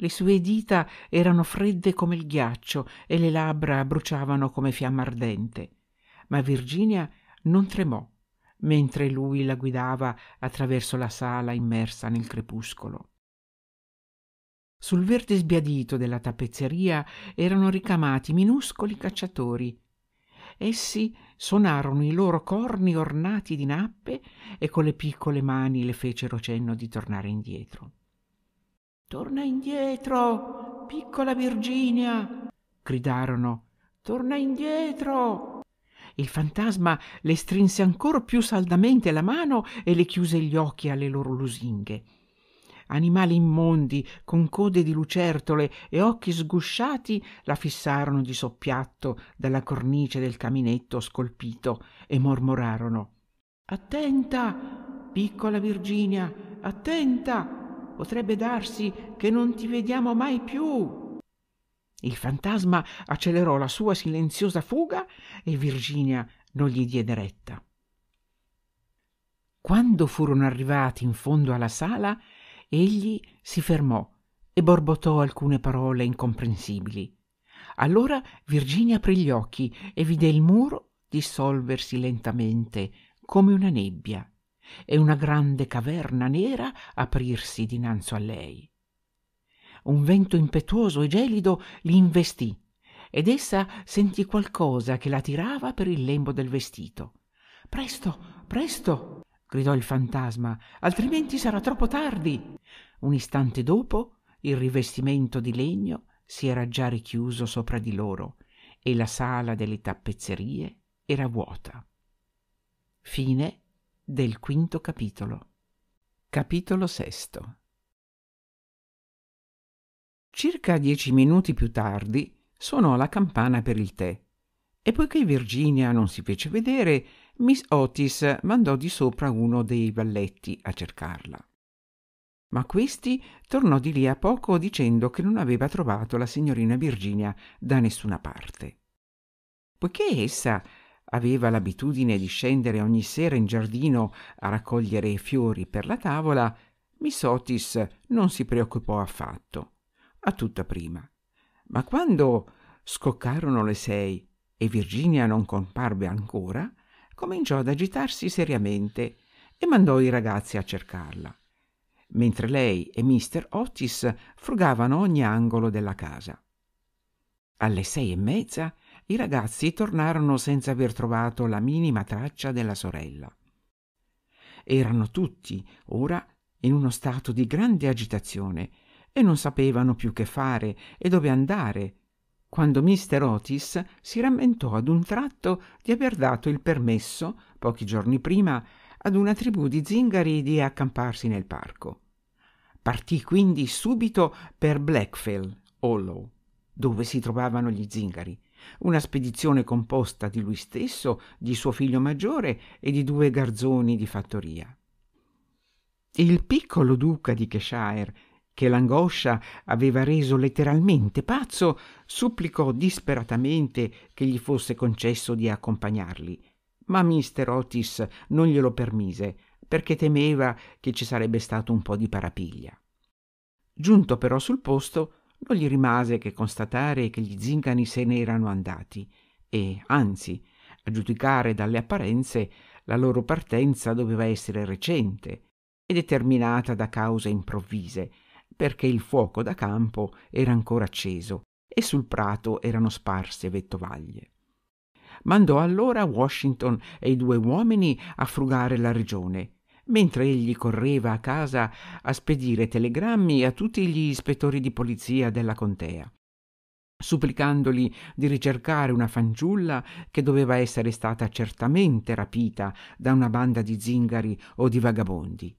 Le sue dita erano fredde come il ghiaccio e le labbra bruciavano come fiamma ardente, ma Virginia non tremò mentre lui la guidava attraverso la sala immersa nel crepuscolo. Sul verde sbiadito della tappezzeria erano ricamati minuscoli cacciatori. Essi sonarono i loro corni ornati di nappe e con le piccole mani le fecero cenno di tornare indietro. «Torna indietro, piccola Virginia!» gridarono. «Torna indietro!» Il fantasma le strinse ancor più saldamente la mano e le chiuse gli occhi alle loro lusinghe. Animali immondi, con code di lucertole e occhi sgusciati, la fissarono di soppiatto dalla cornice del caminetto scolpito e mormorarono: «Attenta, piccola Virginia, attenta! Potrebbe darsi che non ti vediamo mai più!» Il fantasma accelerò la sua silenziosa fuga e Virginia non gli diede retta. Quando furono arrivati in fondo alla sala, egli si fermò e borbottò alcune parole incomprensibili. Allora Virginia aprì gli occhi e vide il muro dissolversi lentamente come una nebbia e una grande caverna nera aprirsi dinanzi a lei. Un vento impetuoso e gelido li investì ed essa sentì qualcosa che la tirava per il lembo del vestito. «Presto, presto!» gridò il fantasma, «altrimenti sarà troppo tardi!» Un istante dopo il rivestimento di legno si era già richiuso sopra di loro e la sala delle tappezzerie era vuota. Fine del quinto capitolo. Capitolo sesto. Circa 10 minuti più tardi suonò la campana per il tè e poiché Virginia non si fece vedere, Miss Otis mandò di sopra uno dei valletti a cercarla. Ma questi tornò di lì a poco dicendo che non aveva trovato la signorina Virginia da nessuna parte. Poiché essa aveva l'abitudine di scendere ogni sera in giardino a raccogliere fiori per la tavola, Miss Otis non si preoccupò affatto, a tutta prima. Ma quando scoccarono le 6 e Virginia non comparve ancora, cominciò ad agitarsi seriamente e mandò i ragazzi a cercarla, mentre lei e Mr. Otis frugavano ogni angolo della casa. Alle 6:30 i ragazzi tornarono senza aver trovato la minima traccia della sorella. Erano tutti ora in uno stato di grande agitazione e non sapevano più che fare e dove andare, quando Mr. Otis si rammentò ad un tratto di aver dato il permesso, pochi giorni prima, ad una tribù di zingari di accamparsi nel parco. Partì quindi subito per Blackfell Hollow, dove si trovavano gli zingari, una spedizione composta di lui stesso, di suo figlio maggiore e di 2 garzoni di fattoria. Il piccolo duca di Cheshire, che l'angoscia aveva reso letteralmente pazzo, supplicò disperatamente che gli fosse concesso di accompagnarli, ma Mr. Otis non glielo permise, perché temeva che ci sarebbe stato un po' di parapiglia. Giunto però sul posto, non gli rimase che constatare che gli zingari se ne erano andati e, anzi, a giudicare dalle apparenze, la loro partenza doveva essere recente e determinata da cause improvvise, perché il fuoco da campo era ancora acceso e sul prato erano sparse vettovaglie. Mandò allora Washington e i 2 uomini a frugare la regione, mentre egli correva a casa a spedire telegrammi a tutti gli ispettori di polizia della contea, supplicandoli di ricercare una fanciulla che doveva essere stata certamente rapita da una banda di zingari o di vagabondi.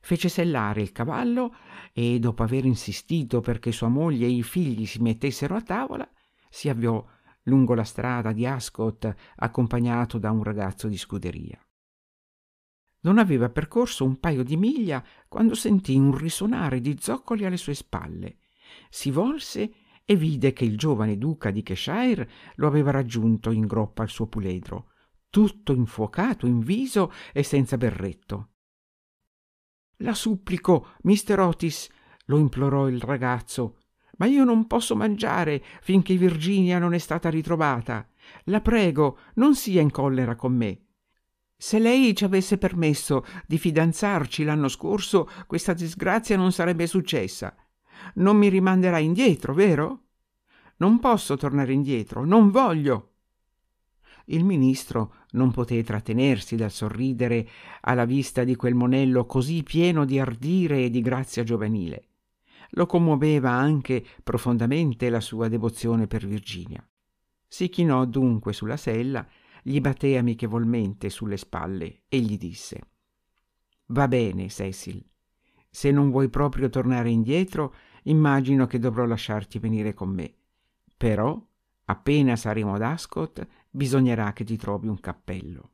Fece sellare il cavallo e, dopo aver insistito perché sua moglie e i figli si mettessero a tavola, si avviò lungo la strada di Ascot accompagnato da un ragazzo di scuderia. Non aveva percorso un paio di miglia quando sentì un risuonare di zoccoli alle sue spalle. Si volse e vide che il giovane duca di Cheshire lo aveva raggiunto in groppa al suo puledro, tutto infuocato in viso e senza berretto. «La supplico, mister Otis», lo implorò il ragazzo, «ma io non posso mangiare finché Virginia non è stata ritrovata. La prego, non sia in collera con me. Se lei ci avesse permesso di fidanzarci l'anno scorso, questa disgrazia non sarebbe successa. Non mi rimanderà indietro, vero?» «Non posso tornare indietro, non voglio!» Il ministro non poté trattenersi dal sorridere alla vista di quel monello così pieno di ardire e di grazia giovanile. Lo commuoveva anche profondamente la sua devozione per Virginia. Si chinò dunque sulla sella, gli batté amichevolmente sulle spalle e gli disse: «Va bene, Cecil. Se non vuoi proprio tornare indietro, immagino che dovrò lasciarti venire con me. Però, appena saremo ad Ascot, bisognerà che ti trovi un cappello».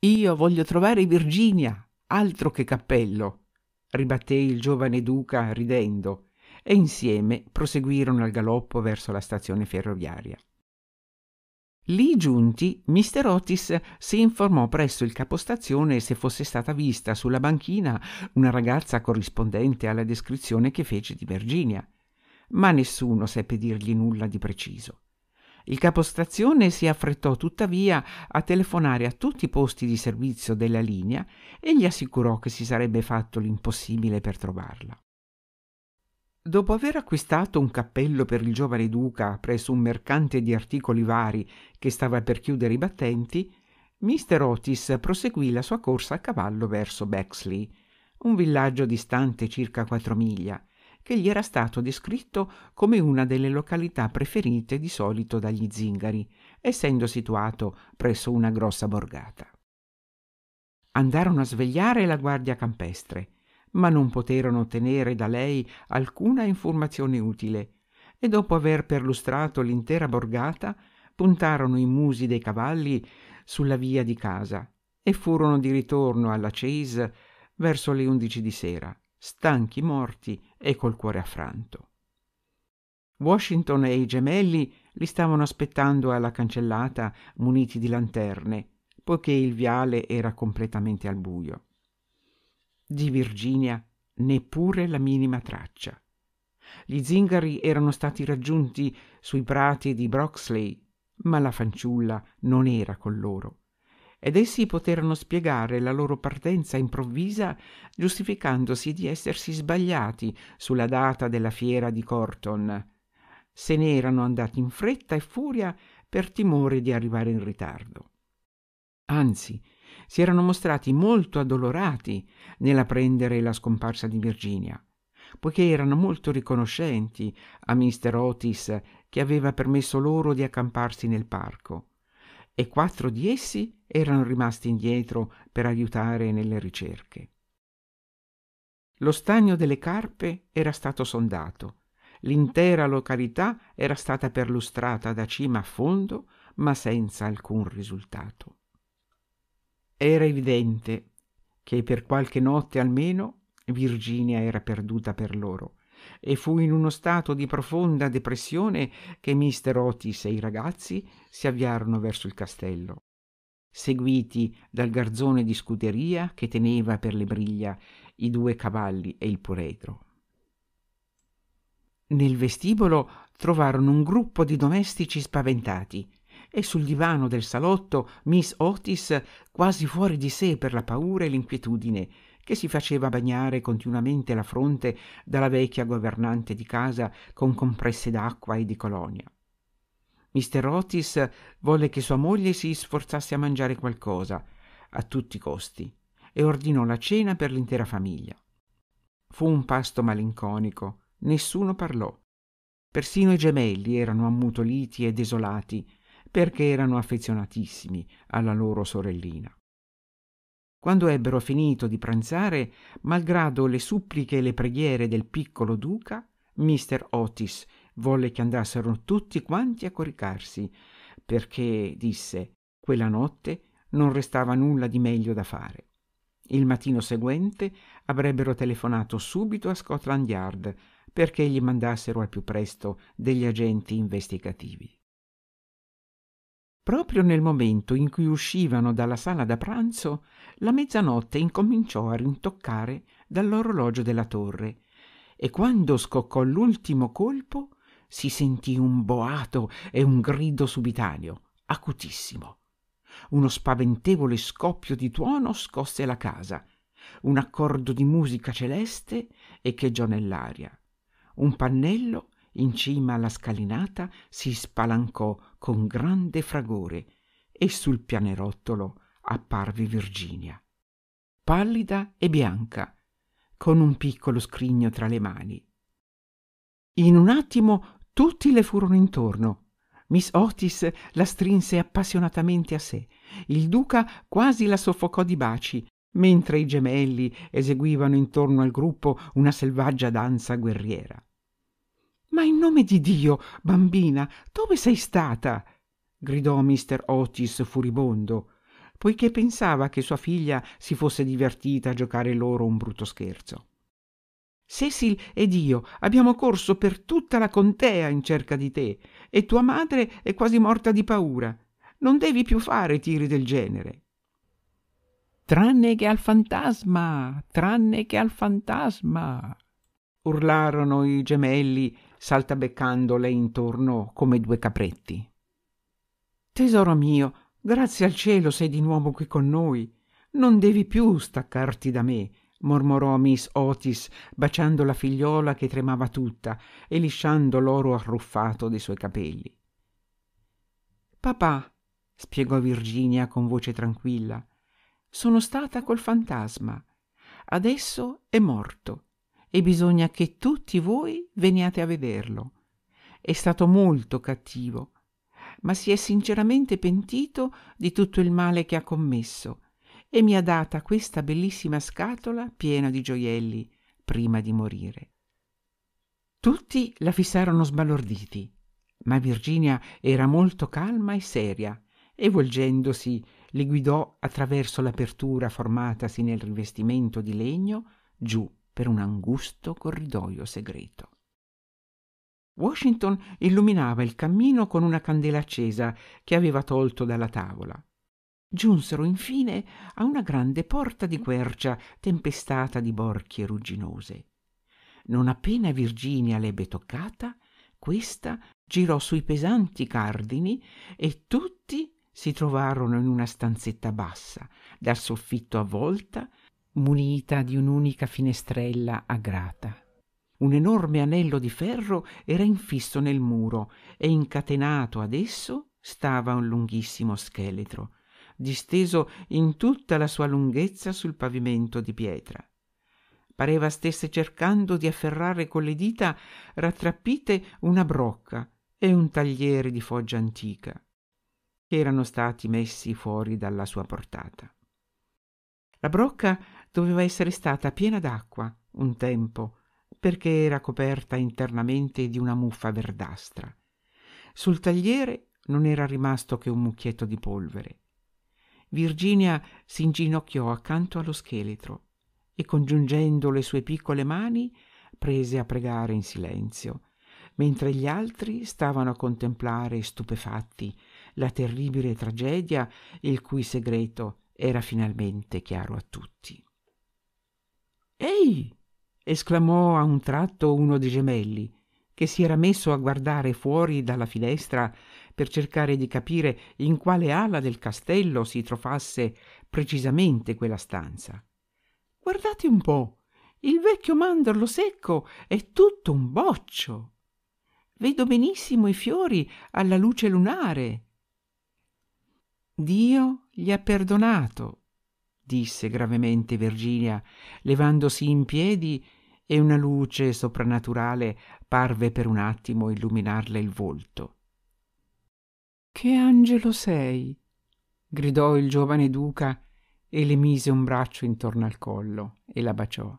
«Io voglio trovare Virginia, altro che cappello», ribatté il giovane duca ridendo, e insieme proseguirono al galoppo verso la stazione ferroviaria. Lì giunti, mister Otis si informò presso il capostazione se fosse stata vista sulla banchina una ragazza corrispondente alla descrizione che fece di Virginia, ma nessuno seppe dirgli nulla di preciso. Il capostazione si affrettò tuttavia a telefonare a tutti i posti di servizio della linea e gli assicurò che si sarebbe fatto l'impossibile per trovarla. Dopo aver acquistato un cappello per il giovane duca presso un mercante di articoli vari che stava per chiudere i battenti, mister Otis proseguì la sua corsa a cavallo verso Broxley, un villaggio distante circa 4 miglia, che gli era stato descritto come una delle località preferite di solito dagli zingari, essendo situato presso una grossa borgata. Andarono a svegliare la guardia campestre, ma non poterono ottenere da lei alcuna informazione utile, e dopo aver perlustrato l'intera borgata, puntarono i musi dei cavalli sulla via di casa e furono di ritorno alla Chase verso le 11 di sera, stanchi morti e col cuore affranto. Washington e i gemelli li stavano aspettando alla cancellata muniti di lanterne, poiché il viale era completamente al buio. Di Virginia neppure la minima traccia. Gli zingari erano stati raggiunti sui prati di Broxley, ma la fanciulla non era con loro, ed essi poterono spiegare la loro partenza improvvisa giustificandosi di essersi sbagliati sulla data della fiera di Corton. Se ne erano andati in fretta e furia per timore di arrivare in ritardo. Anzi, si erano mostrati molto addolorati nell'apprendere la scomparsa di Virginia, poiché erano molto riconoscenti a mister Otis che aveva permesso loro di accamparsi nel parco, e 4 di essi erano rimasti indietro per aiutare nelle ricerche. Lo stagno delle carpe era stato sondato, l'intera località era stata perlustrata da cima a fondo, ma senza alcun risultato. Era evidente che per qualche notte almeno Virginia era perduta per loro, e fu in uno stato di profonda depressione che mister Otis e i ragazzi si avviarono verso il castello, seguiti dal garzone di scuderia che teneva per le briglia i 2 cavalli e il puledro. Nel vestibolo trovarono un gruppo di domestici spaventati e sul divano del salotto Miss Otis quasi fuori di sé per la paura e l'inquietudine, che si faceva bagnare continuamente la fronte dalla vecchia governante di casa con compresse d'acqua e di colonia. Mister Otis volle che sua moglie si sforzasse a mangiare qualcosa, a tutti i costi, e ordinò la cena per l'intera famiglia. Fu un pasto malinconico, nessuno parlò. Persino i gemelli erano ammutoliti e desolati, perché erano affezionatissimi alla loro sorellina. Quando ebbero finito di pranzare, malgrado le suppliche e le preghiere del piccolo duca, mister Otis volle che andassero tutti quanti a coricarsi, perché, disse, quella notte non restava nulla di meglio da fare. Il mattino seguente avrebbero telefonato subito a Scotland Yard perché gli mandassero al più presto degli agenti investigativi. Proprio nel momento in cui uscivano dalla sala da pranzo, la mezzanotte incominciò a rintoccare dall'orologio della torre, e quando scoccò l'ultimo colpo si sentì un boato e un grido subitaneo, acutissimo. Uno spaventevole scoppio di tuono scosse la casa, un accordo di musica celeste echeggiò nell'aria. Un pannello in cima alla scalinata si spalancò con grande fragore e sul pianerottolo apparve Virginia, pallida e bianca, con un piccolo scrigno tra le mani. In un attimo tutti le furono intorno. Miss Otis la strinse appassionatamente a sé, il duca quasi la soffocò di baci, mentre i gemelli eseguivano intorno al gruppo una selvaggia danza guerriera. «Ma in nome di Dio, bambina, dove sei stata?» gridò Mr. Otis furibondo, poiché pensava che sua figlia si fosse divertita a giocare loro un brutto scherzo. «Cecil ed io abbiamo corso per tutta la contea in cerca di te, e tua madre è quasi morta di paura. Non devi più fare tiri del genere». «Tranne che al fantasma, tranne che al fantasma!» urlarono i gemelli, saltabeccandole intorno come due capretti. «Tesoro mio, grazie al cielo sei di nuovo qui con noi. Non devi più staccarti da me», mormorò Miss Otis, baciando la figliola che tremava tutta e lisciando l'oro arruffato dei suoi capelli. «Papà», spiegò Virginia con voce tranquilla, «sono stata col fantasma. Adesso è morto e bisogna che tutti voi veniate a vederlo. È stato molto cattivo, ma si è sinceramente pentito di tutto il male che ha commesso e mi ha data questa bellissima scatola piena di gioielli prima di morire». Tutti la fissarono sbalorditi, ma Virginia era molto calma e seria e, volgendosi, li guidò attraverso l'apertura formatasi nel rivestimento di legno giù per un angusto corridoio segreto. Washington illuminava il cammino con una candela accesa che aveva tolto dalla tavola. Giunsero infine a una grande porta di quercia tempestata di borchie rugginose. Non appena Virginia l'ebbe toccata, questa girò sui pesanti cardini e tutti si trovarono in una stanzetta bassa, dal soffitto a volta, munita di un'unica finestrella a grata. Un enorme anello di ferro era infisso nel muro e incatenato ad esso stava un lunghissimo scheletro, disteso in tutta la sua lunghezza sul pavimento di pietra. Pareva stesse cercando di afferrare con le dita rattrappite una brocca e un tagliere di foggia antica, che erano stati messi fuori dalla sua portata. La brocca doveva essere stata piena d'acqua un tempo, perché era coperta internamente di una muffa verdastra. Sul tagliere non era rimasto che un mucchietto di polvere. Virginia si inginocchiò accanto allo scheletro e, congiungendo le sue piccole mani, prese a pregare in silenzio, mentre gli altri stavano a contemplare stupefatti la terribile tragedia il cui segreto era finalmente chiaro a tutti. «Ehi!» esclamò a un tratto uno dei gemelli, che si era messo a guardare fuori dalla finestra per cercare di capire in quale ala del castello si trovasse precisamente quella stanza. «Guardate un po', il vecchio mandorlo secco è tutto un boccio. Vedo benissimo i fiori alla luce lunare». «Dio gli ha perdonato», disse gravemente Virginia, levandosi in piedi, e una luce soprannaturale parve per un attimo illuminarle il volto. «Che angelo sei!» gridò il giovane duca e le mise un braccio intorno al collo e la baciò.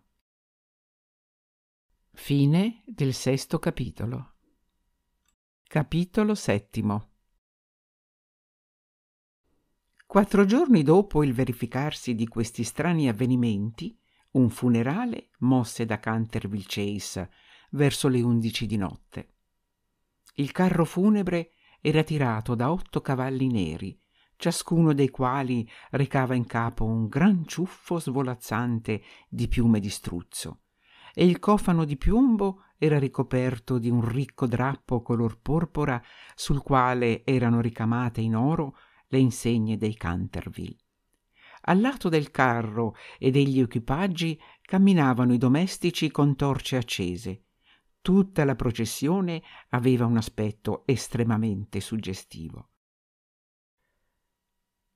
Fine del sesto capitolo. Capitolo VII. 4 giorni dopo il verificarsi di questi strani avvenimenti, un funerale mosse da Canterville Chase verso le 11 di notte. Il carro funebre era tirato da 8 cavalli neri, ciascuno dei quali recava in capo un gran ciuffo svolazzante di piume di struzzo, e il cofano di piombo era ricoperto di un ricco drappo color porpora sul quale erano ricamate in oro le insegne dei Canterville. Al lato del carro e degli equipaggi camminavano i domestici con torce accese. Tutta la processione aveva un aspetto estremamente suggestivo.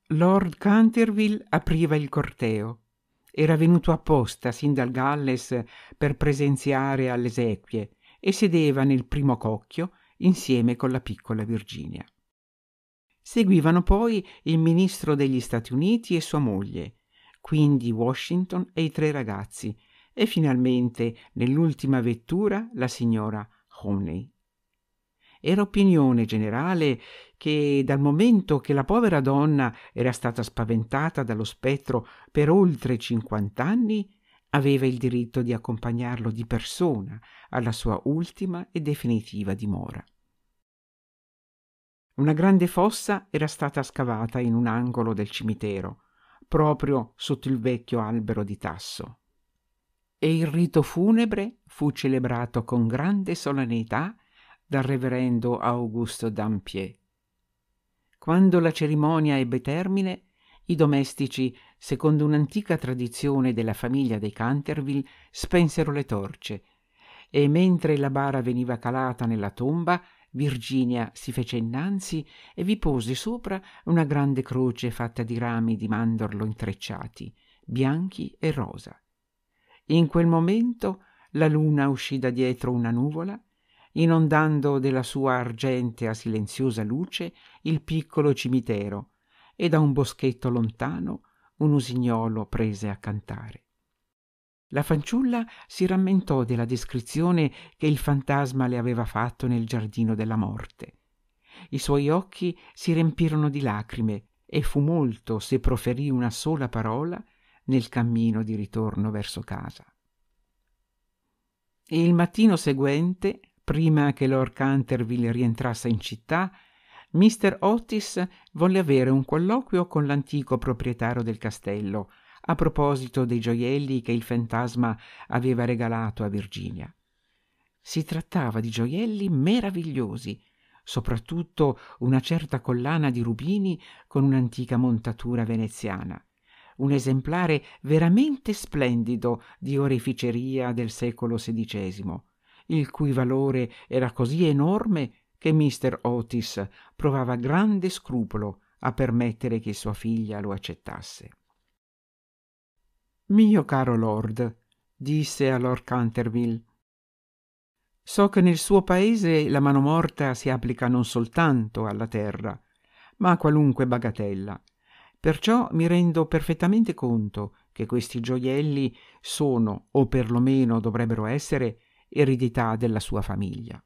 Lord Canterville apriva il corteo. Era venuto apposta sin dal Galles per presenziare alle esequie e sedeva nel primo cocchio insieme con la piccola Virginia. Seguivano poi il ministro degli Stati Uniti e sua moglie, quindi Washington e i 3 ragazzi, e finalmente nell'ultima vettura la signora Honey. Era opinione generale che dal momento che la povera donna era stata spaventata dallo spettro per oltre 50 anni, aveva il diritto di accompagnarlo di persona alla sua ultima e definitiva dimora. Una grande fossa era stata scavata in un angolo del cimitero, proprio sotto il vecchio albero di Tasso, e il rito funebre fu celebrato con grande solennità dal reverendo Augusto Dampier. Quando la cerimonia ebbe termine, i domestici, secondo un'antica tradizione della famiglia dei Canterville, spensero le torce, e mentre la bara veniva calata nella tomba, Virginia si fece innanzi e vi pose sopra una grande croce fatta di rami di mandorlo intrecciati, bianchi e rosa. In quel momento la luna uscì da dietro una nuvola, inondando della sua argentea silenziosa luce il piccolo cimitero, e da un boschetto lontano un usignolo prese a cantare. La fanciulla si rammentò della descrizione che il fantasma le aveva fatto nel giardino della morte. I suoi occhi si riempirono di lacrime e fu molto se proferì una sola parola nel cammino di ritorno verso casa. Il mattino seguente, prima che Lord Canterville rientrasse in città, Mr. Otis volle avere un colloquio con l'antico proprietario del castello a proposito dei gioielli che il fantasma aveva regalato a Virginia. Si trattava di gioielli meravigliosi, soprattutto una certa collana di rubini con un'antica montatura veneziana, un esemplare veramente splendido di oreficeria del secolo XVI, il cui valore era così enorme che Mr. Otis provava grande scrupolo a permettere che sua figlia lo accettasse. «Mio caro Lord», disse a Lord Canterville, «so che nel suo paese la mano morta si applica non soltanto alla terra, ma a qualunque bagatella. Perciò mi rendo perfettamente conto che questi gioielli sono, o perlomeno dovrebbero essere, eredità della sua famiglia.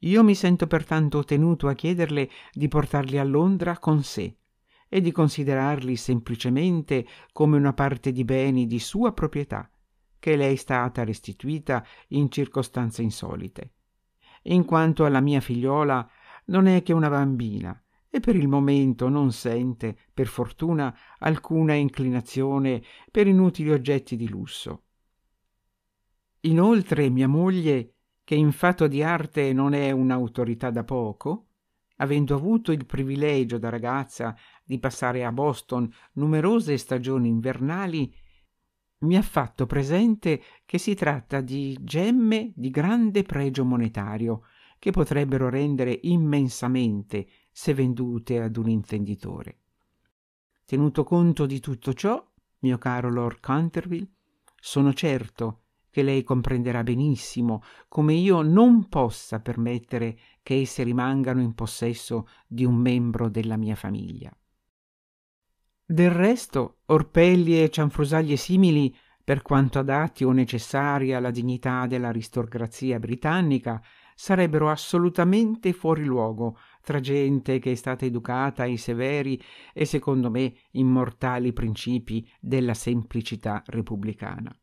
Io mi sento pertanto tenuto a chiederle di portarli a Londra con sé e di considerarli semplicemente come una parte di beni di sua proprietà che le è stata restituita in circostanze insolite. In quanto alla mia figliola, non è che una bambina e per il momento non sente, per fortuna, alcuna inclinazione per inutili oggetti di lusso. Inoltre mia moglie, che in fatto di arte non è un'autorità da poco, avendo avuto il privilegio da ragazza di passare a Boston numerose stagioni invernali, mi ha fatto presente che si tratta di gemme di grande pregio monetario che potrebbero rendere immensamente se vendute ad un intenditore. Tenuto conto di tutto ciò, mio caro Lord Canterville, sono certo che lei comprenderà benissimo come io non possa permettere che esse rimangano in possesso di un membro della mia famiglia. Del resto, orpelli e cianfrusaglie simili, per quanto adatti o necessari alla dignità dell'aristocrazia britannica, sarebbero assolutamente fuori luogo tra gente che è stata educata ai severi e, secondo me, immortali principi della semplicità repubblicana.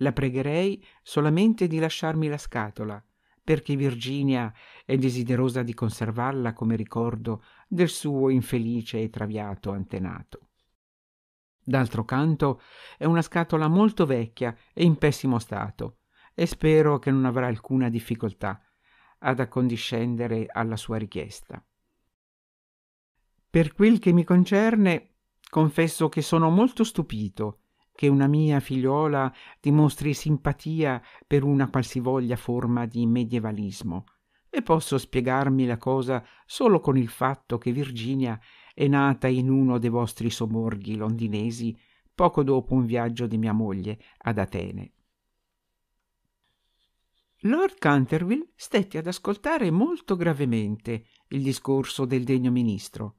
La pregherei solamente di lasciarmi la scatola, perché Virginia è desiderosa di conservarla come ricordo del suo infelice e traviato antenato. D'altro canto, è una scatola molto vecchia e in pessimo stato, e spero che non avrà alcuna difficoltà ad accondiscendere alla sua richiesta. Per quel che mi concerne, confesso che sono molto stupito che una mia figliuola dimostri simpatia per una qualsivoglia forma di medievalismo, e posso spiegarmi la cosa solo con il fatto che Virginia è nata in uno dei vostri sobborghi londinesi poco dopo un viaggio di mia moglie ad Atene. Lord Canterville stette ad ascoltare molto gravemente il discorso del degno ministro,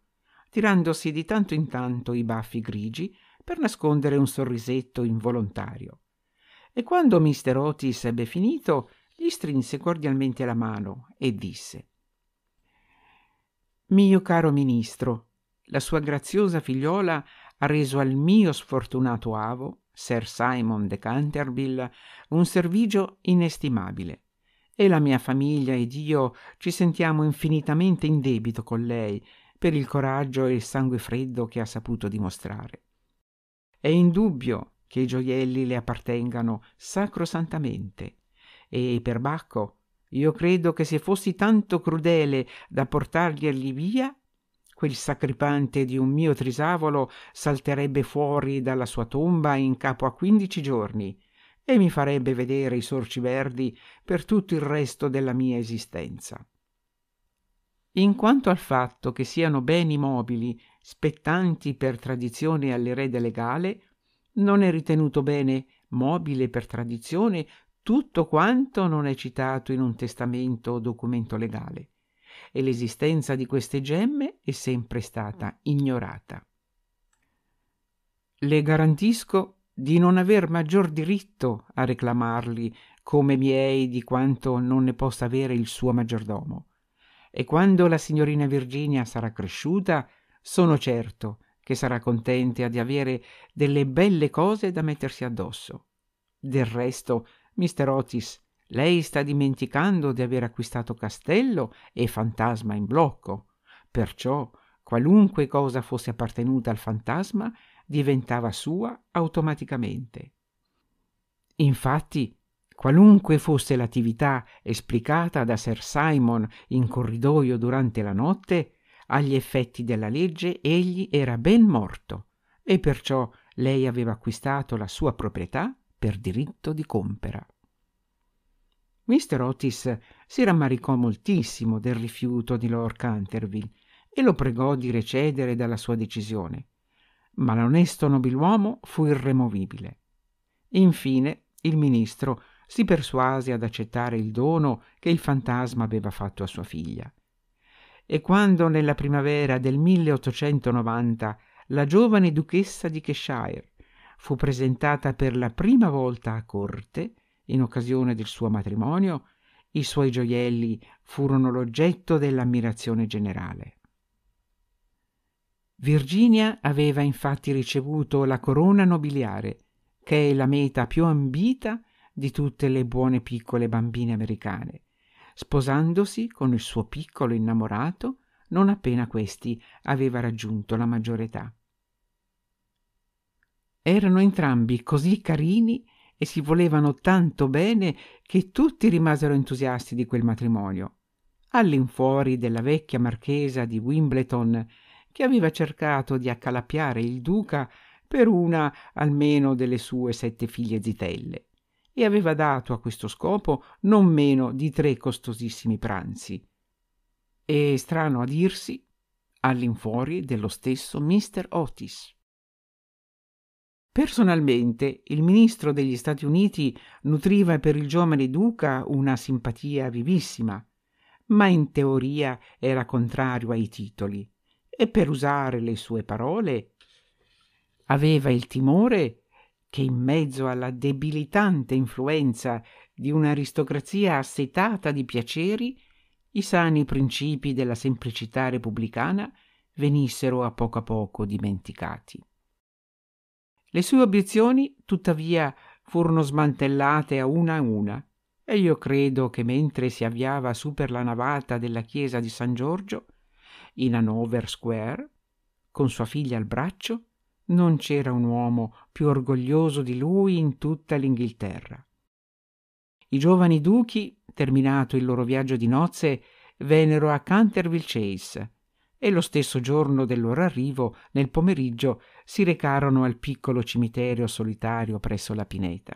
tirandosi di tanto in tanto i baffi grigi per nascondere un sorrisetto involontario. E quando Mr. Otis ebbe finito, gli strinse cordialmente la mano e disse: «Mio caro ministro, la sua graziosa figliola ha reso al mio sfortunato avo, Sir Simon de Canterville, un servigio inestimabile, e la mia famiglia ed io ci sentiamo infinitamente in debito con lei per il coraggio e il sangue freddo che ha saputo dimostrare. È indubbio che i gioielli le appartengano sacrosantamente, e perbacco io credo che se fossi tanto crudele da portarglieli via, quel sacripante di un mio trisavolo salterebbe fuori dalla sua tomba in capo a 15 giorni e mi farebbe vedere i sorci verdi per tutto il resto della mia esistenza. In quanto al fatto che siano beni mobili spettanti per tradizione all'erede legale, non è ritenuto bene mobile per tradizione tutto quanto non è citato in un testamento o documento legale, e l'esistenza di queste gemme è sempre stata ignorata. Le garantisco di non aver maggior diritto a reclamarli come miei di quanto non ne possa avere il suo maggiordomo, e quando la signorina Virginia sarà cresciuta, sono certo che sarà contenta di avere delle belle cose da mettersi addosso. Del resto, Mr. Otis, lei sta dimenticando di aver acquistato castello e fantasma in blocco, perciò qualunque cosa fosse appartenuta al fantasma diventava sua automaticamente. Infatti, qualunque fosse l'attività esplicata da Sir Simon in corridoio durante la notte, agli effetti della legge egli era ben morto, e perciò lei aveva acquistato la sua proprietà per diritto di compera». Mr. Otis si rammaricò moltissimo del rifiuto di Lord Canterville e lo pregò di recedere dalla sua decisione, ma l'onesto nobiluomo fu irremovibile. Infine il ministro si persuase ad accettare il dono che il fantasma aveva fatto a sua figlia. E quando nella primavera del 1890 la giovane duchessa di Cheshire fu presentata per la prima volta a corte, in occasione del suo matrimonio, i suoi gioielli furono l'oggetto dell'ammirazione generale. Virginia aveva infatti ricevuto la corona nobiliare, che è la meta più ambita di tutte le buone piccole bambine americane, sposandosi con il suo piccolo innamorato non appena questi aveva raggiunto la maggiore età. Erano entrambi così carini e si volevano tanto bene che tutti rimasero entusiasti di quel matrimonio, all'infuori della vecchia marchesa di Wimbledon, che aveva cercato di accalappiare il duca per una almeno delle sue 7 figlie zitelle, e aveva dato a questo scopo non meno di 3 costosissimi pranzi. E, strano a dirsi, all'infuori dello stesso Mr. Otis. Personalmente, il ministro degli Stati Uniti nutriva per il giovane duca una simpatia vivissima, ma in teoria era contrario ai titoli e, per usare le sue parole, aveva il timore che in mezzo alla debilitante influenza di un'aristocrazia assetata di piaceri i sani principi della semplicità repubblicana venissero a poco dimenticati. Le sue obiezioni, tuttavia, furono smantellate a una e io credo che mentre si avviava su per la navata della chiesa di San Giorgio, in Hanover Square, con sua figlia al braccio, non c'era un uomo più orgoglioso di lui in tutta l'Inghilterra. I giovani duchi, terminato il loro viaggio di nozze, vennero a Canterville Chase e lo stesso giorno del loro arrivo, nel pomeriggio, si recarono al piccolo cimitero solitario presso la pineta.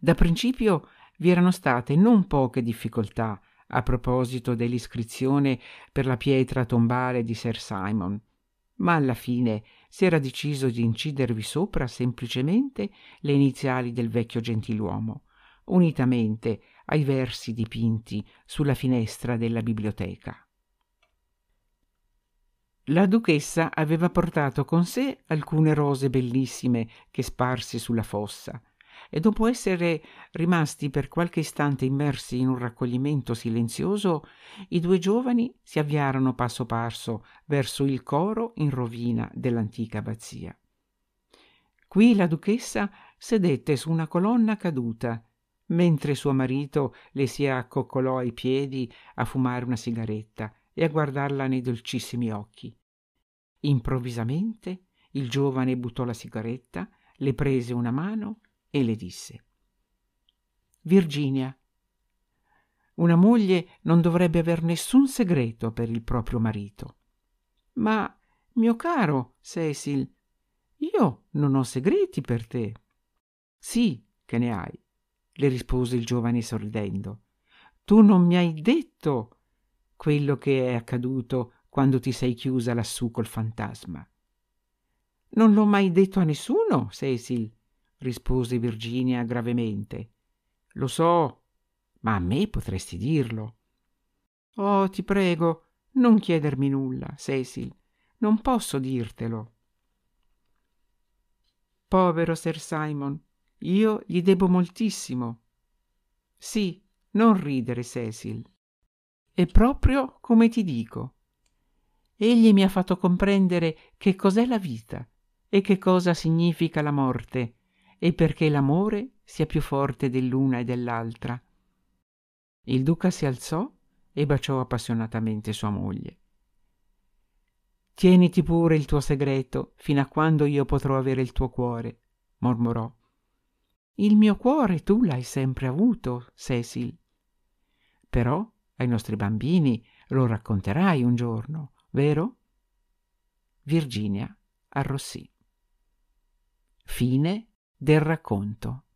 Da principio vi erano state non poche difficoltà a proposito dell'iscrizione per la pietra tombale di Sir Simon, ma alla fine si era deciso di incidervi sopra semplicemente le iniziali del vecchio gentiluomo, unitamente ai versi dipinti sulla finestra della biblioteca. La duchessa aveva portato con sé alcune rose bellissime che sparsi sulla fossa, e dopo essere rimasti per qualche istante immersi in un raccoglimento silenzioso, i due giovani si avviarono passo passo verso il coro in rovina dell'antica abbazia. Qui la duchessa sedette su una colonna caduta, mentre suo marito le si accoccolò ai piedi a fumare una sigaretta e a guardarla nei dolcissimi occhi. Improvvisamente il giovane buttò la sigaretta, le prese una mano e le disse: «Virginia, una moglie non dovrebbe aver nessun segreto per il proprio marito». «Ma, mio caro Cecil, io non ho segreti per te». «Sì, che ne hai», le rispose il giovane sorridendo. «Tu non mi hai detto quello che è accaduto quando ti sei chiusa lassù col fantasma». «Non l'ho mai detto a nessuno, Cecil», rispose Virginia gravemente. «Lo so, ma a me potresti dirlo». «Oh, ti prego, non chiedermi nulla, Cecil, non posso dirtelo». «Povero Sir Simon, io gli debo moltissimo». «Sì, non ridere, Cecil, è proprio come ti dico. Egli mi ha fatto comprendere che cos'è la vita e che cosa significa la morte, e perché l'amore sia più forte dell'una e dell'altra». Il duca si alzò e baciò appassionatamente sua moglie. «Tieniti pure il tuo segreto fino a quando io potrò avere il tuo cuore», mormorò. «Il mio cuore tu l'hai sempre avuto, Cecil. Però ai nostri bambini lo racconterai un giorno, vero?» Virginia arrossì. Fine del racconto.